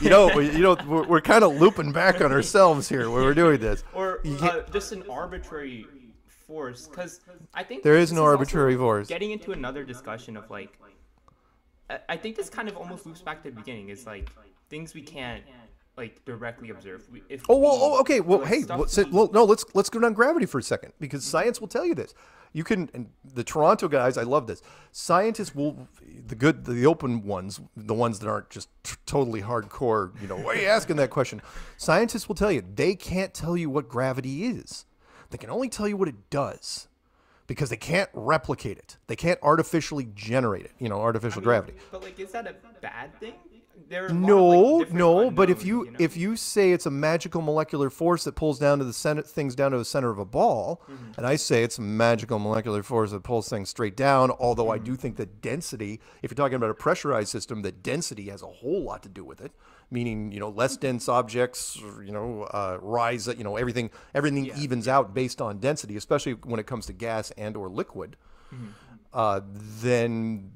you know, you know, we're, we're kind of looping back on ourselves here when we're doing this. Or uh, just an arbitrary force, because I think there is an arbitrary force. Getting into another discussion of like. I think this kind of almost loops back to the beginning. It's like things we can't like directly observe. If oh, well, we, oh, okay. Well, like, hey, well, so, well, no, let's let's go down gravity for a second, because science will tell you this. You can, and the Toronto guys, I love this. Scientists will, the good, the open ones, the ones that aren't just totally hardcore, you know, why are you asking that question? Scientists will tell you they can't tell you what gravity is. They can only tell you what it does. Because they can't replicate it. They can't artificially generate it, you know, artificial I mean, gravity. But, like, is that a bad thing? There are no, like no, but if you, you know? if you say it's a magical molecular force that pulls down to the center, things down to the center of a ball, mm-hmm. and I say it's a magical molecular force that pulls things straight down, although mm-hmm. I do think that density, if you're talking about a pressurized system, that density has a whole lot to do with it, meaning, you know, less dense objects, you know, uh, rise, you know, everything, everything yeah. evens out based on density, especially when it comes to gas and or liquid, mm-hmm. uh, then...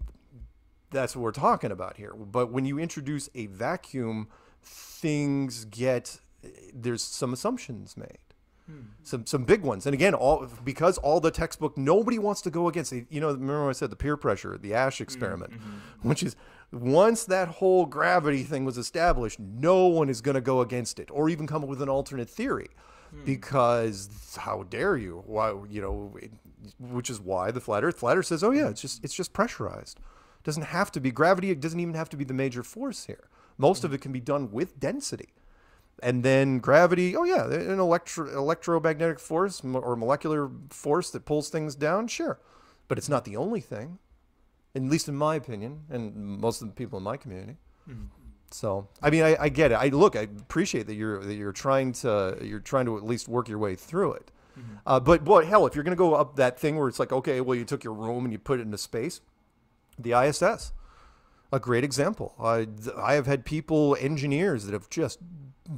That's what we're talking about here. But when you introduce a vacuum, things get, there's some assumptions made, hmm. some some big ones. And again, all because all the textbook, nobody wants to go against it. You know, remember when I said the peer pressure, the Ash experiment, mm-hmm. which is once that whole gravity thing was established, no one is going to go against it or even come up with an alternate theory. Because how dare you? Why, you know, it, which is why the flat earth, flat earth says, oh yeah, it's just, it's just pressurized. Doesn't have to be gravity. It doesn't even have to be the major force here. Most mm-hmm. of it can be done with density, and then gravity. Oh yeah, an electro electromagnetic force or molecular force that pulls things down. Sure, but it's not the only thing, at least in my opinion, and most of the people in my community. Mm-hmm. So I mean, I, I get it. I look. I appreciate that you're that you're trying to you're trying to at least work your way through it. Mm-hmm. uh, but boy, hell, if you're gonna go up that thing where it's like, okay, well, you took your room and you put it into space. The I S S, a great example. I, I have had people, engineers, that have just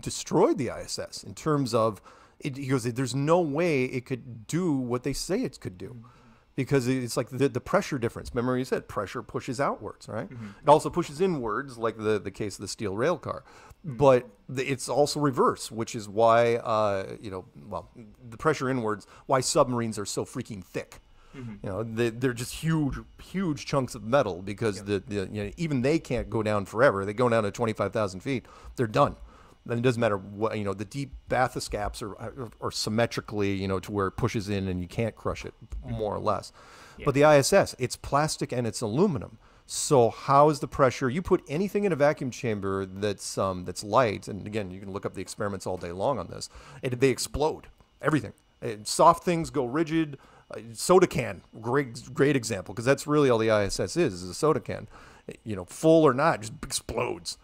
destroyed the I S S in terms of it. He goes, there's no way it could do what they say it could do, because it's like the, the pressure difference. Remember you said pressure pushes outwards, right? Mm-hmm. It also pushes inwards, like the, the case of the steel rail car. Mm-hmm. But the, it's also reverse, which is why, uh, you know, well, the pressure inwards, why submarines are so freaking thick. Mm-hmm. You know, they, they're just huge, huge chunks of metal, because yeah. the, the you know, even they can't go down forever. They go down to twenty-five thousand feet, they're done. Then it doesn't matter what, you know, the deep bathyscapes are, are, are symmetrically, you know, to where it pushes in and you can't crush it, more or less. Yeah. But the I S S, it's plastic and it's aluminum. So how is the pressure? You put anything in a vacuum chamber that's, um, that's light, and again, you can look up the experiments all day long on this, it, they explode, everything. It, soft things go rigid. Uh, soda can, great, great example, because that's really all the I S S is, is a soda can. You know, full or not, just explodes.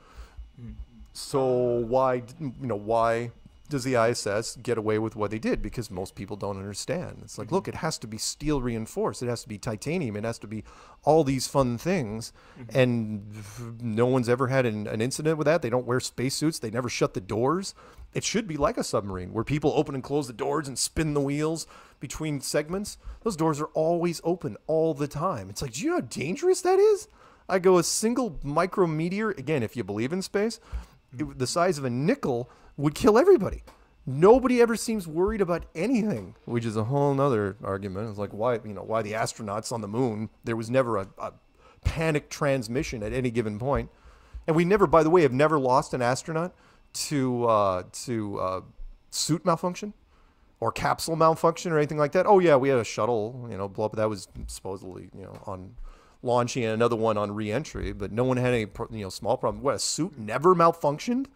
Mm-hmm. So why, you know, why does the I S S get away with what they did? Because most people don't understand. It's like, mm-hmm. look, it has to be steel reinforced. It has to be titanium. It has to be all these fun things. Mm-hmm. And no one's ever had an, an incident with that. They don't wear spacesuits. They never shut the doors. It should be like a submarine where people open and close the doors and spin the wheels between segments. Those doors are always open all the time. It's like, do you know how dangerous that is? I go, a single micrometeor, again, if you believe in space, it, the size of a nickel would kill everybody. Nobody ever seems worried about anything, which is a whole nother argument. It's like, why, you know, why the astronauts on the moon? There was never a, a panic transmission at any given point. And we never, by the way, have never lost an astronaut to, uh, to uh, suit malfunction or capsule malfunction or anything like that. Oh, yeah, we had a shuttle, you know, blow up. That was supposedly, you know, on launching, another one on re-entry, but no one had any, you know, small problem. What, a suit never malfunctioned?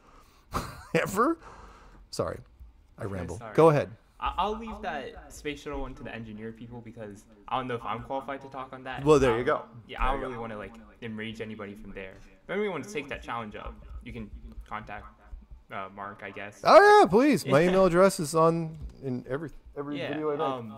Ever? Sorry, I okay, ramble. Sorry. Go ahead. I'll leave that space shuttle one to the engineer people, because I don't know if I'm qualified to talk on that. Well, there um, you go. Yeah, there I don't really go. want to, like, enrage anybody from there. If anyone wants to take that challenge up, you can contact uh, Mark, I guess. Oh, yeah, please. My email address is on in every, every yeah, video I make. Um,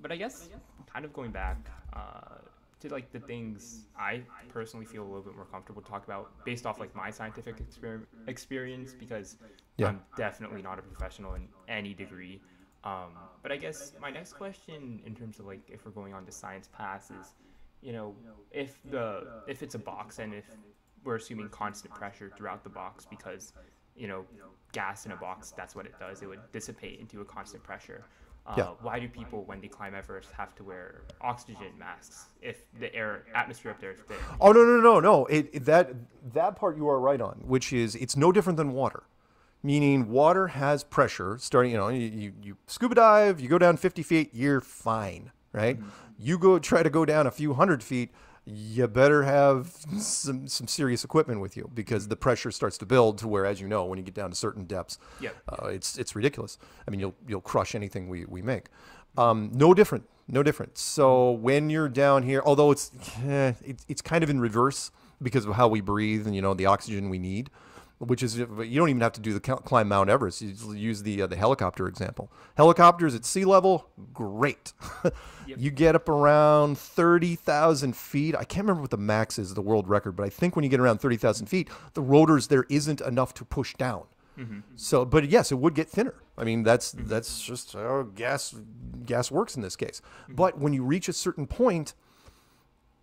but I guess kind of going back, uh, to like the things I personally feel a little bit more comfortable to talk about based off like my scientific exper experience, because yeah. I'm definitely not a professional in any degree. Um, but I guess my next question in terms of like, if we're going on to science paths is, you know, if the, if it's a box and if we're assuming constant pressure throughout the box, because, you know, gas in a box, that's what it does. It would dissipate into a constant pressure. Uh, yeah. Why do people, when they climb Everest, have to wear oxygen masks if the air atmosphere up there is thin? Oh, no, no, no, no. It, it, that, that part you are right on, which is it's no different than water, meaning water has pressure starting, you know, you, you, you scuba dive, you go down fifty feet, you're fine, right? Mm-hmm. You go try to go down a few hundred feet, you better have some, some serious equipment with you, because the pressure starts to build to where, as you know, when you get down to certain depths, yep. uh, it's it's ridiculous. I mean, you'll you'll crush anything we, we make. Um, no different, no different. So when you're down here, although it's, eh, it's it's kind of in reverse because of how we breathe and, you know, the oxygen we need, which is, you don't even have to do the climb Mount Everest. You just use the, uh, the helicopter example. Helicopters at sea level, great. Yep. You get up around thirty thousand feet. I can't remember what the max is, the world record, but I think when you get around thirty thousand feet, the rotors, there isn't enough to push down. Mm-hmm. So, but yes, it would get thinner. I mean, that's, mm-hmm. that's just how gas, gas works in this case. Mm-hmm. But when you reach a certain point,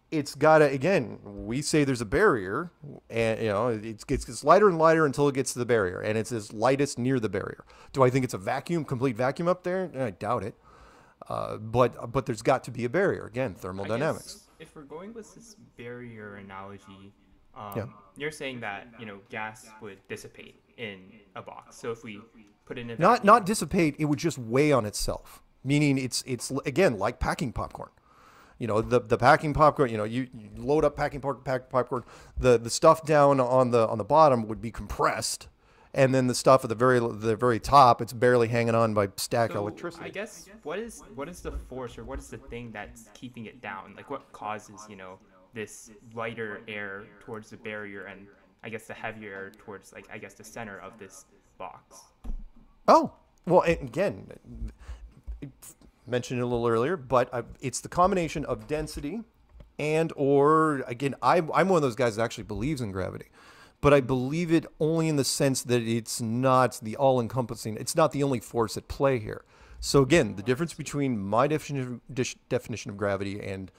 it's got to, again, we say there's a barrier, and, you know, it gets, gets lighter and lighter until it gets to the barrier, and it's as lightest near the barrier. Do I think it's a vacuum, complete vacuum up there? I doubt it. Uh, but but there's got to be a barrier. Again, thermodynamics. If we're going with this barrier analogy, um, yeah. you're saying that, you know, gas would dissipate in a box. So if we put in a not not dissipate, it would just weigh on itself. Meaning it's it's again like packing popcorn. You know, the, the packing popcorn, you know, you, you load up packing pack, popcorn, the, the stuff down on the on the bottom would be compressed, and then the stuff at the very the very top, it's barely hanging on by stack so electricity. I guess what is what is the force, or what is the thing that's keeping it down? Like, what causes, you know, this lighter air towards the barrier and I guess the heavier air towards, like, I guess the center of this box? Oh, well, again, it's mentioned it a little earlier, but uh, it's the combination of density and, or, again, I, I'm one of those guys that actually believes in gravity. but I believe it only in the sense that it's not the all-encompassing, it's not the only force at play here. So again, the difference between my definition definition of gravity and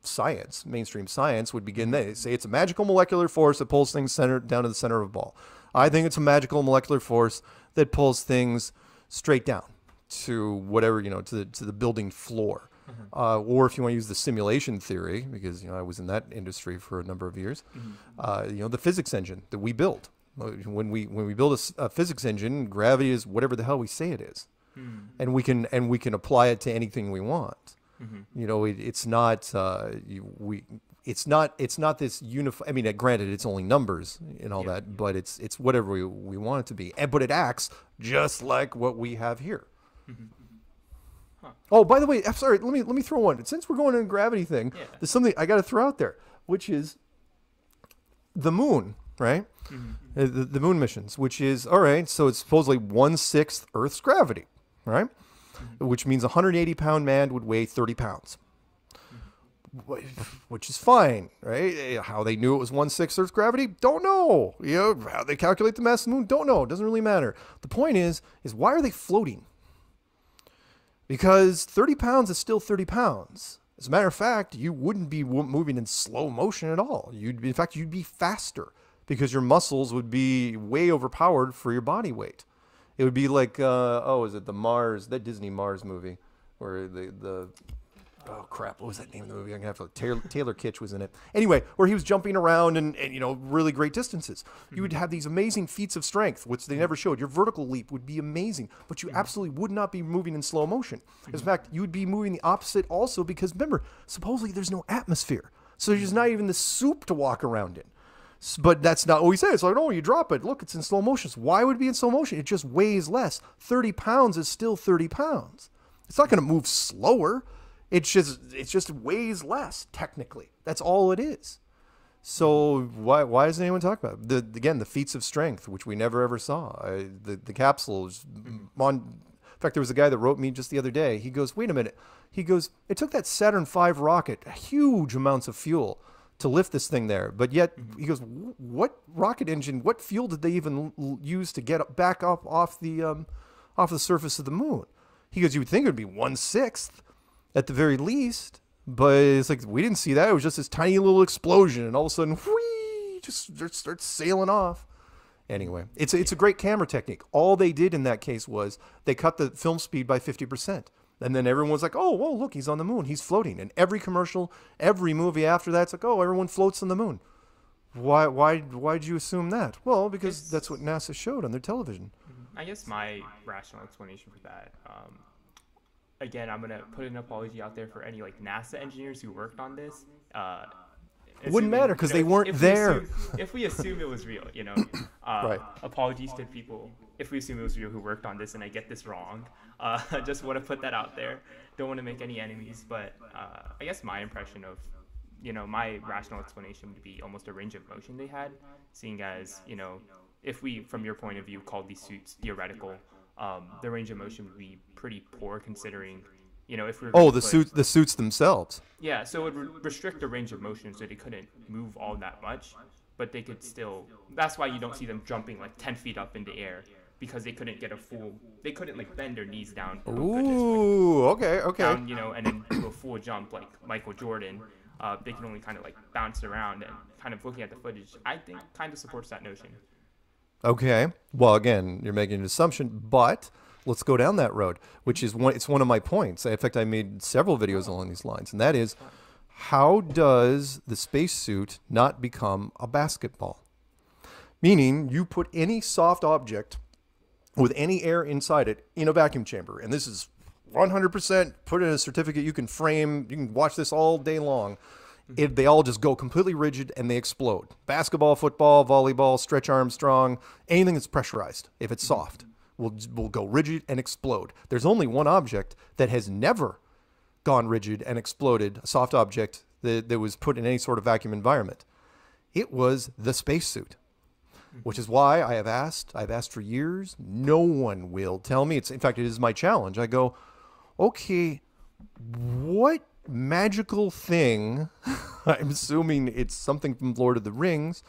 science, mainstream science, would begin there. They say it's a magical molecular force that pulls things center, down to the center of a ball. I think it's a magical molecular force that pulls things straight down to whatever, you know, to the, to the building floor. Mm-hmm. uh, or if you want to use the simulation theory, because, you know, I was in that industry for a number of years, mm-hmm. uh, you know, the physics engine that we build. When we, when we build a, a physics engine, gravity is whatever the hell we say it is. Mm-hmm. And we can, and we can apply it to anything we want. Mm-hmm. You know, it, it's not, uh, you, we, it's not, it's not this uniform. I mean, uh, granted, it's only numbers and all yeah, that, yeah. but it's, it's whatever we, we want it to be. And, but it acts just like what we have here. Mm-hmm. Huh. Oh, by the way, I'm sorry. Let me, let me throw one. Since we're going on a gravity thing, yeah. there's something I got to throw out there, which is the moon, right? Mm-hmm. uh, the, the moon missions, which is, all right, so it's supposedly one sixth Earth's gravity, right? Which means a one hundred eighty pound man would weigh thirty pounds, which is fine, right? How they knew it was one sixth Earth's gravity, don't know. You know, how they calculate the mass of the moon, don't know. It doesn't really matter. The point is, is why are they floating? Because thirty pounds is still thirty pounds. As a matter of fact, you wouldn't be moving in slow motion at all. You'd be, in fact, you'd be faster because your muscles would be way overpowered for your body weight. It would be like, uh, oh, is it the Mars, that Disney Mars movie, where the, the oh, crap, what was that name of the movie? I'm going to have to, Taylor, Taylor Kitsch was in it. Anyway, where he was jumping around and, and, you know, really great distances. You would have these amazing feats of strength, which they never showed. Your vertical leap would be amazing, but you absolutely would not be moving in slow motion. In fact, you would be moving the opposite also because, remember, supposedly there's no atmosphere. So there's not even the soup to walk around in. But that's not what we say. It's like, oh, you drop it. Look, it's in slow motion. So why would it be in slow motion? It just weighs less. thirty pounds is still thirty pounds. It's not going to move slower. It just, it just weighs less, technically. That's all it is. So why, why doesn't anyone talk about it? The, again, the feats of strength, which we never, ever saw. I, the, the capsules. Mm-hmm. on, in fact, there was a guy that wrote me just the other day. He goes, wait a minute. He goes, it took that Saturn five rocket, huge amounts of fuel, to lift this thing there, but yet he goes, what rocket engine, what fuel did they even l use to get back up off the um, off the surface of the moon? He goes, you would think it would be one sixth at the very least, but it's like, we didn't see that. It was just this tiny little explosion, and all of a sudden, whee, just starts sailing off. Anyway, it's a, it's a great camera technique. All they did in that case was they cut the film speed by fifty percent. And then everyone's like, oh, whoa, look, he's on the moon. He's floating. And every commercial, every movie after that, it's like, oh, everyone floats on the moon. Why, why, why'd you assume that? Well, because it's, that's what NASA showed on their television. I guess my rational explanation for that, um, again, I'm going to put an apology out there for any, like, NASA engineers who worked on this. Uh, it wouldn't matter because they weren't there. If we assume it was real, you know, uh, right. Apologies to people. If we assume it was you who worked on this and I get this wrong, uh, I just want to put that out there. Don't want to make any enemies, but uh, I guess my impression of, you know, my rational explanation would be almost a range of motion they had, seeing as, you know, if we, from your point of view, called these suits theoretical, um, the range of motion would be pretty poor considering, you know, if we're... Oh, the, suit, the suits themselves. Yeah, so it would restrict the range of motion so they couldn't move all that much, but they could still... That's why you don't see them jumping like ten feet up in the air. Because they couldn't get a full, they couldn't like bend their knees down. Ooh, like, okay, okay. Down, you know, and then do a full jump like Michael Jordan. Uh, they can only kind of like bounce around, and kind of looking at the footage, I think kind of supports that notion. Okay, well, again, you're making an assumption, but let's go down that road, which is one. It's one of my points. In fact, I made several videos along these lines, and that is, how does the spacesuit not become a basketball? Meaning, you put any soft object with any air inside it in a vacuum chamber. And this is one hundred percent put in a certificate. You can frame, you can watch this all day long. It, they all just go completely rigid and they explode. Basketball, football, volleyball, Stretch Armstrong, anything that's pressurized, if it's soft, will, will go rigid and explode. There's only one object that has never gone rigid and exploded, a soft object that, that was put in any sort of vacuum environment. It was the spacesuit. Which is why I have asked, I've asked for years, no one will tell me. It's, in fact, it is my challenge. I go, okay, what magical thing, I'm assuming it's something from Lord of the Rings,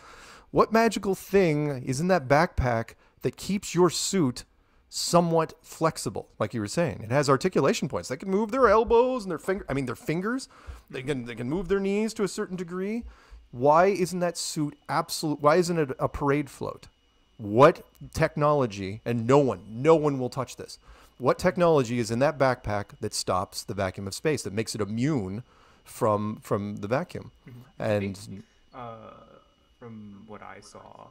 What magical thing is in that backpack that keeps your suit somewhat flexible? Like you were saying, it has articulation points. They can move their elbows and their finger. I mean, their fingers. They can they can move their knees to a certain degree. Why isn't that suit absolute? Why isn't it a parade float? What technology? And no one, no one will touch this. What technology is in that backpack that stops the vacuum of space, that makes it immune from from the vacuum? And uh, from what I saw,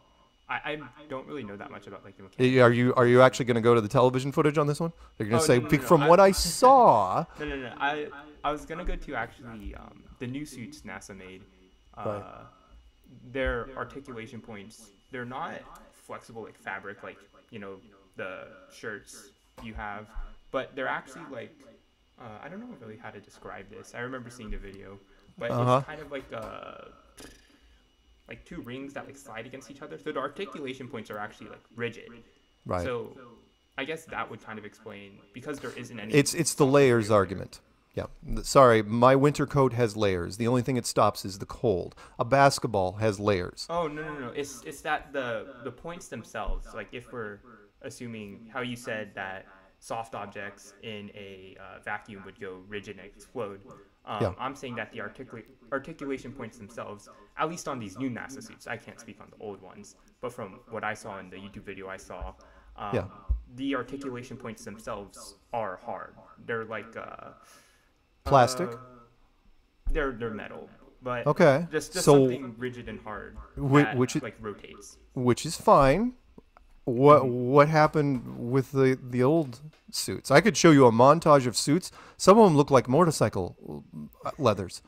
I, I don't really know that much about like the mechanics. Are you are you actually going to go to the television footage on this one? You're going to oh, say no, no, no, from no, what I, I saw. No, no, no. I I was going to go to actually um, the new suits NASA made. Uh, right. Their articulation points, they're not flexible like fabric, like you know the shirts you have, but they're actually like uh, I don't know really how to describe this. I remember seeing the video, but uh-huh. it's kind of like a. like two rings that like slide against each other. So the articulation points are actually like rigid. Right. So I guess that would kind of explain, because there isn't any. It's, it's the layers argument. Yeah. Sorry, my winter coat has layers. The only thing it stops is the cold. A basketball has layers. Oh, no, no, no. It's, it's that the, the points themselves, like if we're assuming how you said that soft objects in a uh, vacuum would go rigid and explode. Um, yeah. I'm saying that the articula articulation points themselves, at least on these new NASA suits, I can't speak on the old ones, but from what I saw in the YouTube video I saw, um, yeah. the articulation points themselves are hard. They're like... Uh, Plastic? Uh, they're, they're metal, but okay. just, just so something rigid and hard that which it, like, rotates. Which is fine. What what happened with the the old suits? I could show you a montage of suits. Some of them look like motorcycle leathers.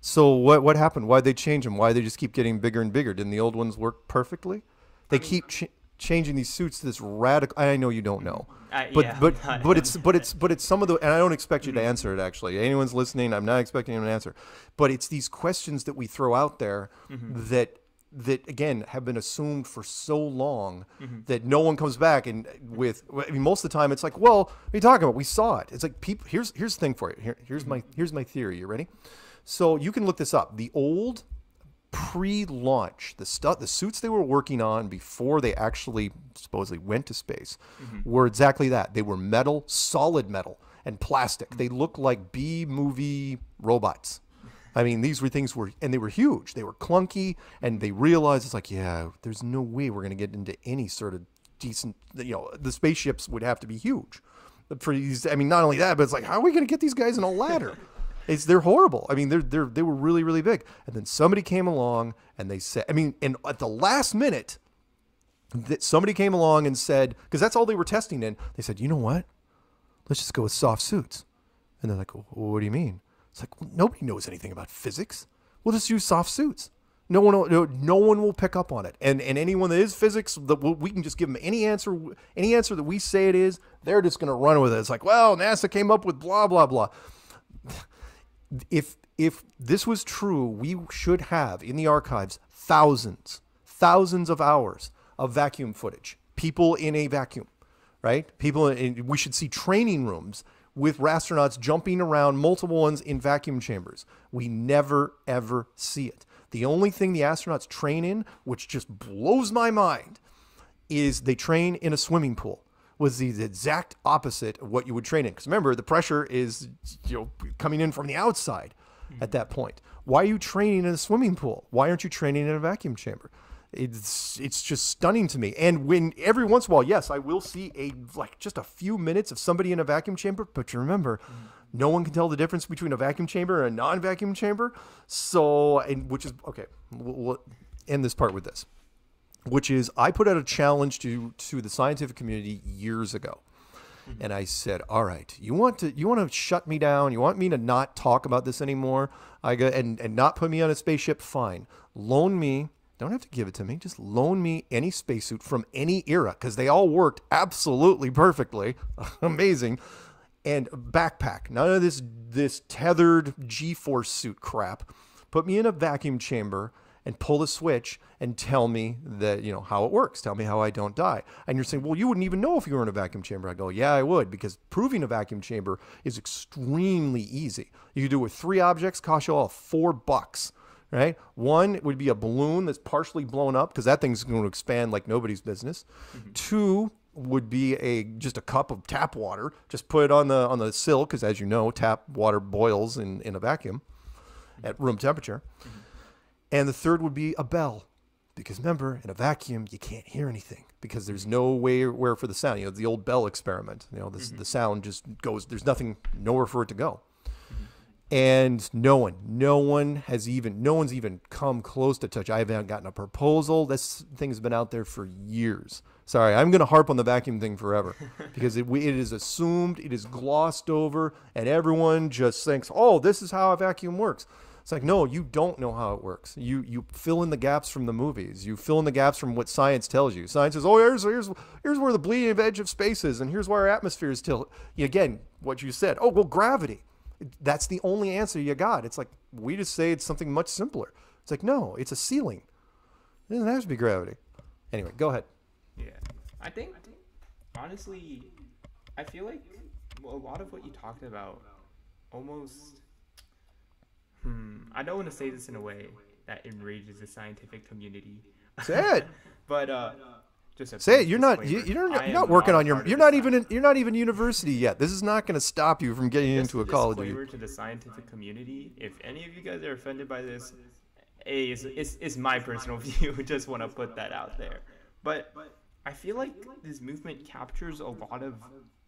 So what what happened? Why did they change them? Why did they just keep getting bigger and bigger? Didn't the old ones work perfectly? They I mean, keep ch changing these suits to this radical. I know you don't know, uh, but yeah, but but, but it's but it's but it's some of the. And I don't expect you to answer it. Actually, anyone's listening, I'm not expecting you to answer. But it's these questions that we throw out there mm-hmm. that. that again have been assumed for so long mm-hmm. that no one comes back and with I mean, most of the time it's like, well, what are you talking about? We saw it. It's like people here's here's the thing for you. Here, here's mm-hmm. my here's my theory. You ready? So you can look this up. The old pre-launch, the stuff the suits they were working on before they actually supposedly went to space mm-hmm. were exactly that. They were metal, solid metal and plastic. Mm-hmm. They looked like B-movie robots. I mean, these were things were, and they were huge. They were clunky, and they realized it's like, yeah, there's no way we're going to get into any sort of decent, you know, the spaceships would have to be huge. For these, I mean, not only that, but it's like, how are we going to get these guys in a ladder? It's, they're horrible. I mean, they're, they're, they were really, really big. And then somebody came along, and they said, I mean, and at the last minute, that somebody came along and said, because that's all they were testing in, they said, you know what? Let's just go with soft suits. And they're like, well, what do you mean? It's like, well, nobody knows anything about physics. We'll just use soft suits. No one, will, no, no one will pick up on it. And and anyone that is physics, that we can just give them any answer, any answer that we say it is. They're just going to run with it. It's like, well, NASA came up with blah blah blah. If if this was true, we should have in the archives thousands, thousands of hours of vacuum footage. People in a vacuum, right? People. In, we should see training rooms with astronauts jumping around, multiple ones in vacuum chambers. We never, ever see it. The only thing the astronauts train in, which just blows my mind, is they train in a swimming pool. Was the exact opposite of what you would train in. Because remember, the pressure is you know coming in from the outside mm-hmm. at that point. Why are you training in a swimming pool? Why aren't you training in a vacuum chamber? It's it's just stunning to me. And when every once in a while, yes, I will see a like just a few minutes of somebody in a vacuum chamber. But you remember, no one can tell the difference between a vacuum chamber and a non-vacuum chamber. So, and which is okay. We'll, we'll end this part with this, which is I put out a challenge to to the scientific community years ago, mm-hmm. and I said, all right, you want to you want to shut me down? You want me to not talk about this anymore? I go and and not put me on a spaceship? Fine, loan me. Don't have to give it to me. Just loan me any spacesuit from any era because they all worked absolutely perfectly. Amazing. And backpack. None of this this tethered G-force suit crap. Put me in a vacuum chamber and pull the switch and tell me that, you know, how it works. Tell me how I don't die. And you're saying, well, you wouldn't even know if you were in a vacuum chamber. I go, yeah, I would, because proving a vacuum chamber is extremely easy. You can do it with three objects, cost you all four bucks. right? One would be a balloon that's partially blown up, because that thing's going to expand like nobody's business. Mm-hmm. Two would be a just a cup of tap water. Just put it on the on the sill, because as you know, tap water boils in, in a vacuum at room temperature. Mm-hmm. And the third would be a bell. Because remember, in a vacuum, you can't hear anything because there's no way where for the sound. You know, the old bell experiment. You know, this, mm-hmm. the sound just goes. There's nothing, nowhere for it to go. Mm-hmm. And no one, no one has even, no one's even come close to touch. I haven't gotten a proposal. This thing's been out there for years. Sorry, I'm going to harp on the vacuum thing forever because it, it is assumed, it is glossed over, and everyone just thinks, oh, this is how a vacuum works. It's like, no, you don't know how it works. You you fill in the gaps from the movies. You fill in the gaps from what science tells you. Science says, oh, here's, here's, here's where the bleeding edge of space is, and here's where our atmosphere is till. Again, what you said, oh, well, gravity. That's the only answer you got. It's like, we just say it's something much simpler. It's like, no, it's a ceiling. It doesn't have to be gravity. Anyway, go ahead. Yeah. I think, I think honestly, I feel like a lot of what you talked about almost... Hmm. I don't want to say this in a way that enrages the scientific community. Say it. But uh, just say it. You're not. You, you're not, not working not on your. You're not even. In, you're not even university yet. This is not going to stop you from getting just into a college. Disclaimer to the scientific community: if any of you guys are offended by this, a is is, is my personal view. Just want to put that out there. But I feel like this movement captures a lot of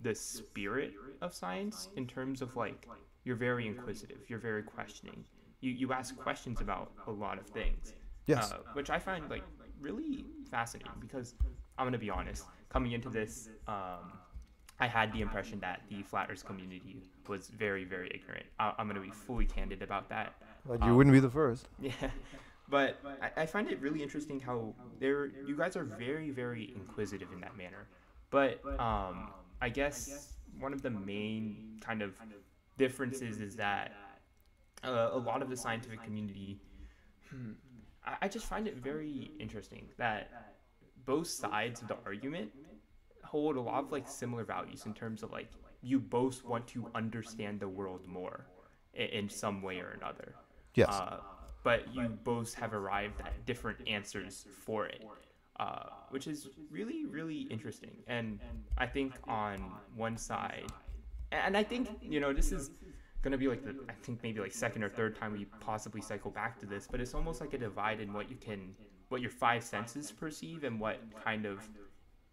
the spirit of science in terms of like. You're very inquisitive. You're very questioning. You you ask questions about a lot of things. Yes. Uh, which I find like really fascinating because I'm gonna be honest. Coming into this, um, I had the impression that the flat Earth community was very very ignorant. I, I'm gonna be fully candid about that. But you um, wouldn't be the first. Yeah. But I, I find it really interesting how there you guys are very very inquisitive in that manner. But um, I guess one of the main kind of differences is that uh, a lot of the scientific community, hmm, I, I just find it very interesting that both sides of the argument hold a lot of like similar values in terms of like you both want to understand the world more in, in some way or another. Yes. Uh, but you both have arrived at different answers for it, uh, which is really, really interesting. And I think on one side, and I think, you know, this is going to be like the, I think maybe like second or third time we possibly cycle back to this, but it's almost like a divide in what you can, what your five senses perceive and what kind of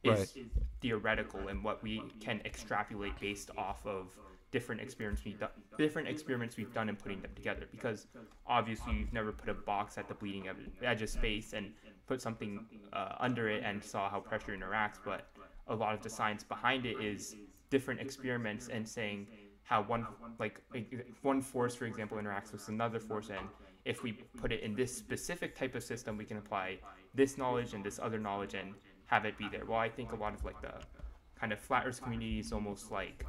is right. theoretical and what we can extrapolate based off of different experiments we've done, different experiments we've done and putting them together. Because obviously you've never put a box at the bleeding edge of space and put something uh, under it and saw how pressure interacts, but a lot of the science behind it is different experiments and saying how one like one force, for example, interacts with another force, and if we put it in this specific type of system, we can apply this knowledge and this other knowledge and have it be there. Well, I think a lot of like the kind of flat Earth community is almost like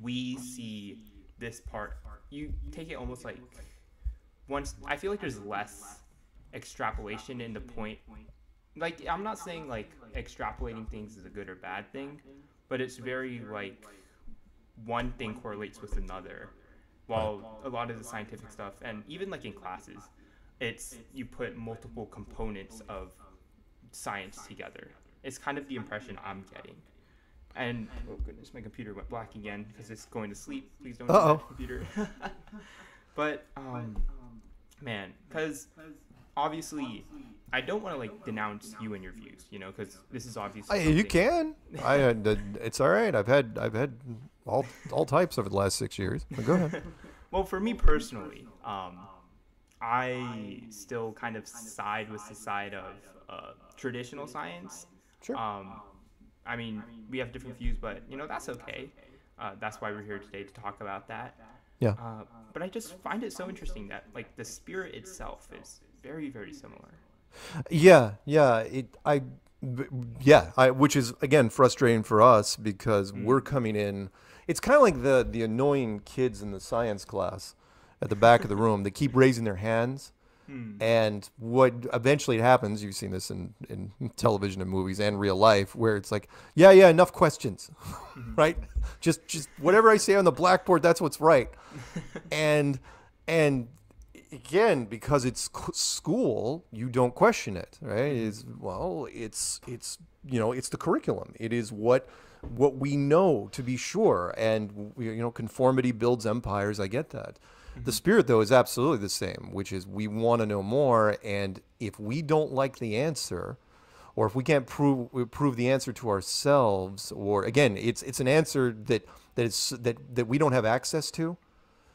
we see this part. You take it almost like once. I feel like there's less extrapolation in the point. Like I'm not saying like extrapolating things is a good or bad thing. But it's very, like, one thing correlates with another, while a lot of the scientific stuff, and even, like, in classes, it's, you put multiple components of science together. It's kind of the impression I'm getting. And, oh, goodness, my computer went black again, because it's going to sleep. Please don't Uh-oh. use my computer. But, um, man, because... obviously, I don't want to like denounce you and your views, you know, because this is obviously. I, you can. I. It's all right. I've had. I've had all all types over the last six years. But go ahead. Well, for me personally, um, I still kind of side with the side of uh, traditional science. Sure. Um, I mean, we have different views, but you know that's okay. Uh, that's why we're here today to talk about that. Yeah. Uh, but I just find it so interesting that like the spirit itself is. Very, very similar. Yeah, yeah. It, I, yeah. I, which is again frustrating for us because mm. we're coming in. It's kind of like the the annoying kids in the science class at the back of the room. They keep raising their hands, mm. and what eventually happens. You've seen this in in television and movies and real life, where it's like, yeah, yeah, enough questions, mm-hmm. right? Just just whatever I say on the blackboard, that's what's right, and and. again, because it's school, you don't question it, right? It's, well, it's, it's, you know, it's the curriculum. It is what, what we know to be sure. And, you know, conformity builds empires. I get that. Mm-hmm. The spirit, though, is absolutely the same, which is we want to know more. And if we don't like the answer, or if we can't prove prove the answer to ourselves, or again, it's it's an answer that that is that that we don't have access to.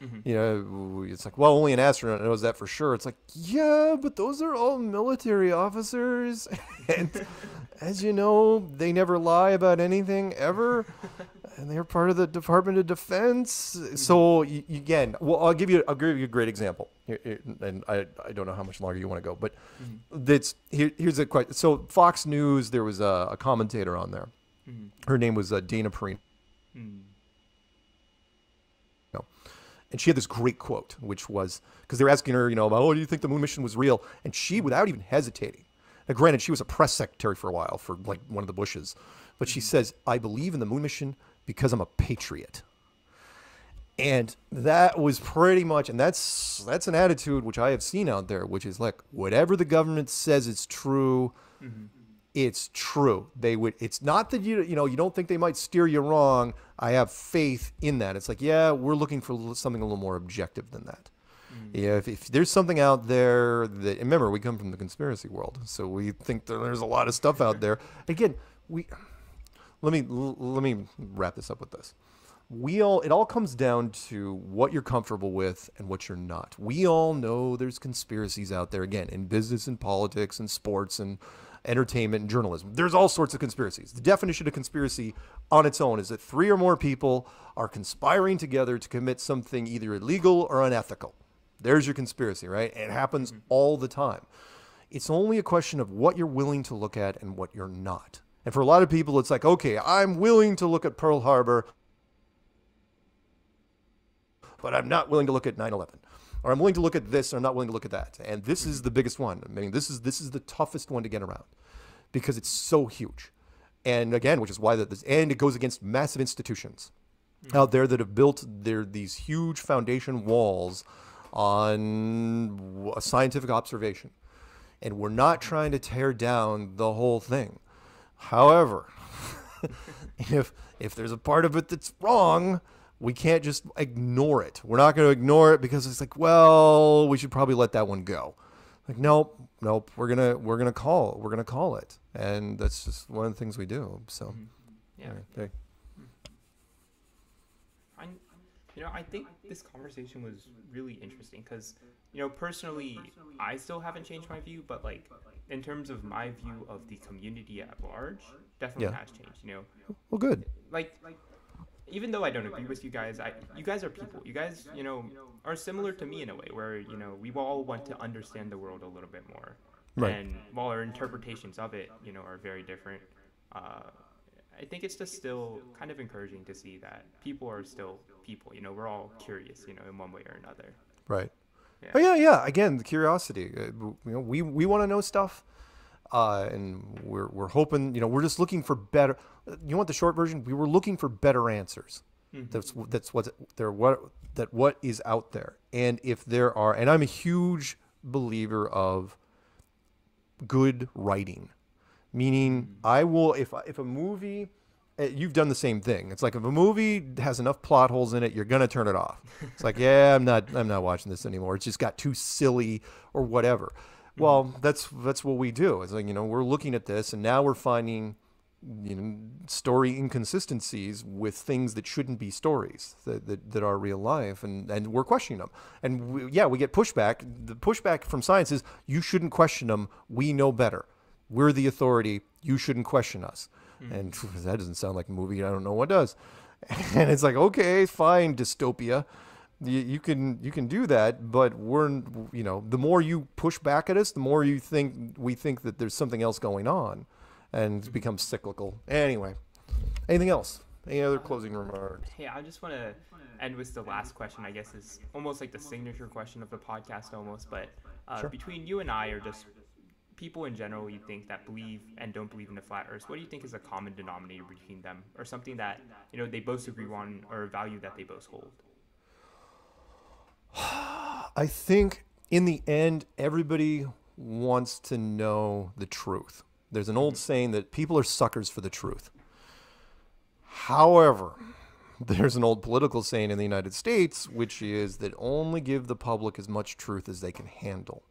Mm-hmm. You know, it's like, well, only an astronaut knows that for sure. It's like, yeah, but those are all military officers, and as you know, they never lie about anything ever, and they're part of the Department of Defense. Mm-hmm. So you, again, well, I'll give you I'll give you a great example. And I, I don't know how much longer you want to go, but mm-hmm. that's here, here's a question. So Fox News, there was a, a commentator on there. Mm-hmm. Her name was uh, Dana Perino. Mm-hmm. No. And she had this great quote, which was, because they were asking her, you know, about, oh, do you think the moon mission was real? And she, without even hesitating, now granted, she was a press secretary for a while for like one of the Bushes, but she mm-hmm. says, I believe in the moon mission because I'm a patriot. And that was pretty much, and that's that's an attitude which I have seen out there, which is like, whatever the government says is true, mm-hmm. it's true. They would. It's not that you you know you don't think they might steer you wrong. I have faith in that. It's like, yeah, we're looking for something a little more objective than that. Mm-hmm. Yeah, if, if there's something out there that, remember, we come from the conspiracy world, so we think that there's a lot of stuff out there. Again, we let me let me wrap this up with this. We all, it all comes down to what you're comfortable with and what you're not. We all know there's conspiracies out there, again, in business and politics and sports and entertainment and journalism. There's all sorts of conspiracies. The definition of conspiracy on its own is that three or more people are conspiring together to commit something either illegal or unethical. There's your conspiracy, right? It happens mm-hmm. all the time. It's only a question of what you're willing to look at and what you're not. And for a lot of people, it's like, okay, I'm willing to look at Pearl Harbor, but I'm not willing to look at nine eleven, or I'm willing to look at this, or I'm not willing to look at that. And this is the biggest one. I mean, this is this is the toughest one to get around because it's so huge. And again, which is why that this, and it goes against massive institutions mm-hmm. out there that have built their these huge foundation walls on a scientific observation. And we're not trying to tear down the whole thing. However, if if there's a part of it that's wrong, we can't just ignore it. We're not going to ignore it because it's like, well, we should probably let that one go. Like, nope, nope. We're gonna, we're gonna call, we're gonna call it, and that's just one of the things we do. So, mm-hmm. yeah. Right, there. I, you know, I think this conversation was really interesting because, you know, personally, I still haven't changed my view, but like, in terms of my view of the community at large, definitely yeah. has changed. You know. Well, good. Like, like. Even though I don't agree with you guys, I, you guys are people. You guys, you know, are similar to me in a way where, you know, we all want to understand the world a little bit more. Right. And while our interpretations of it, you know, are very different, uh, I think it's just still kind of encouraging to see that people are still people. You know, we're all curious, you know, in one way or another. Right. Yeah. Oh, yeah, yeah. Again, the curiosity. Uh, you know, we, we want to know stuff. Uh, and we're, we're hoping, you know, we're just looking for better, you want the short version? We were looking for better answers. Mm-hmm. That's, that's what there, what, that what is out there. And if there are, and I'm a huge believer of good writing, meaning mm-hmm. I will, if, if a movie, you've done the same thing. It's like, if a movie has enough plot holes in it, you're going to turn it off. It's like, yeah, I'm not, I'm not watching this anymore. It's just got too silly or whatever. Well, that's that's what we do. It's like, you know, we're looking at this and now we're finding, you know, story inconsistencies with things that shouldn't be stories that, that, that are real life, and, and we're questioning them. And we, yeah, we get pushback. The pushback from science is you shouldn't question them. We know better. We're the authority. You shouldn't question us. Mm-hmm. And that doesn't sound like a movie. I don't know what does. And it's like, okay, fine, dystopia. You, you can you can do that, but we're you know the more you push back at us, the more you think we think that there's something else going on, and it becomes cyclical. Anyway, anything else? Any other closing remarks? Hey, I just want to end with the last question. I guess is almost like the signature question of the podcast, almost. But uh, sure. Between you and I, or just people in general, you think that believe and don't believe in the flat Earth, what do you think is a common denominator between them, or something that you know they both agree on, or a value that they both hold? I think in the end, everybody wants to know the truth. There's an old saying that people are suckers for the truth. However, there's an old political saying in the United States, which is that only give the public as much truth as they can handle.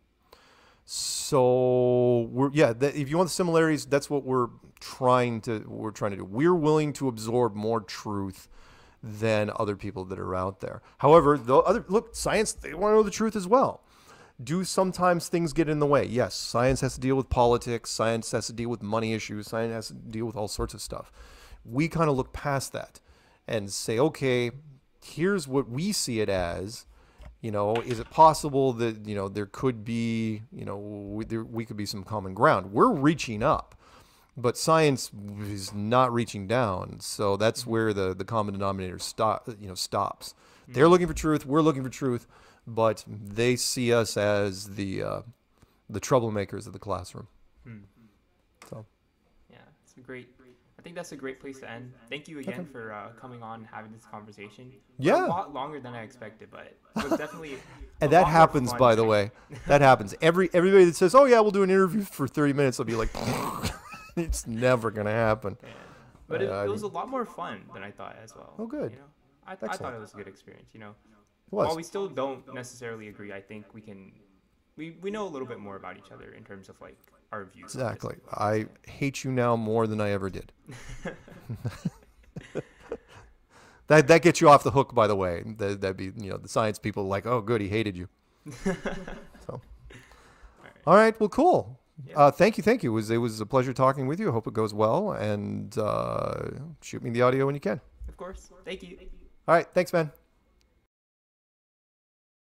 So we're, yeah, that, if you want the similarities, that's what we're trying to, we're trying to do. We're willing to absorb more truth than other people that are out there. However, the other, look, science, they want to know the truth as well. Do sometimes things get in the way? Yes, science has to deal with politics. Science has to deal with money issues. Science has to deal with all sorts of stuff. We kind of look past that and say, okay, here's what we see it as. You know, is it possible that, you know, there could be, you know, we, there, we could be some common ground. We're reaching up, but science is not reaching down. So that's where the, the common denominator stop, you know, stops. They're looking for truth. We're looking for truth, but they see us as the, uh, the troublemakers of the classroom. Hmm. So, yeah, it's a great, I think that's a great place to end. Thank you again okay. for uh, coming on and having this conversation. Yeah. A lot longer than I expected, but it was definitely and that happens, by the way. That happens. Every everybody that says, "Oh yeah, we'll do an interview for thirty minutes." I'll be like, "It's never going to happen." Yeah. But uh, it, it was a lot more fun than I thought as well. Oh good. You know? I, th I thought it was a good experience, you know. It was. While we still don't necessarily agree, I think we can we we know a little bit more about each other in terms of like our views. Exactly. I hate you now more than I ever did. that that gets you off the hook, by the way. That that'd be, you know, the science people like, oh good, he hated you. So, all right. All right, well, cool. Yeah. Uh, thank you, thank you. It was it was a pleasure talking with you. I hope it goes well, and uh, shoot me the audio when you can. Of course. Thank you. All right. Thanks, man.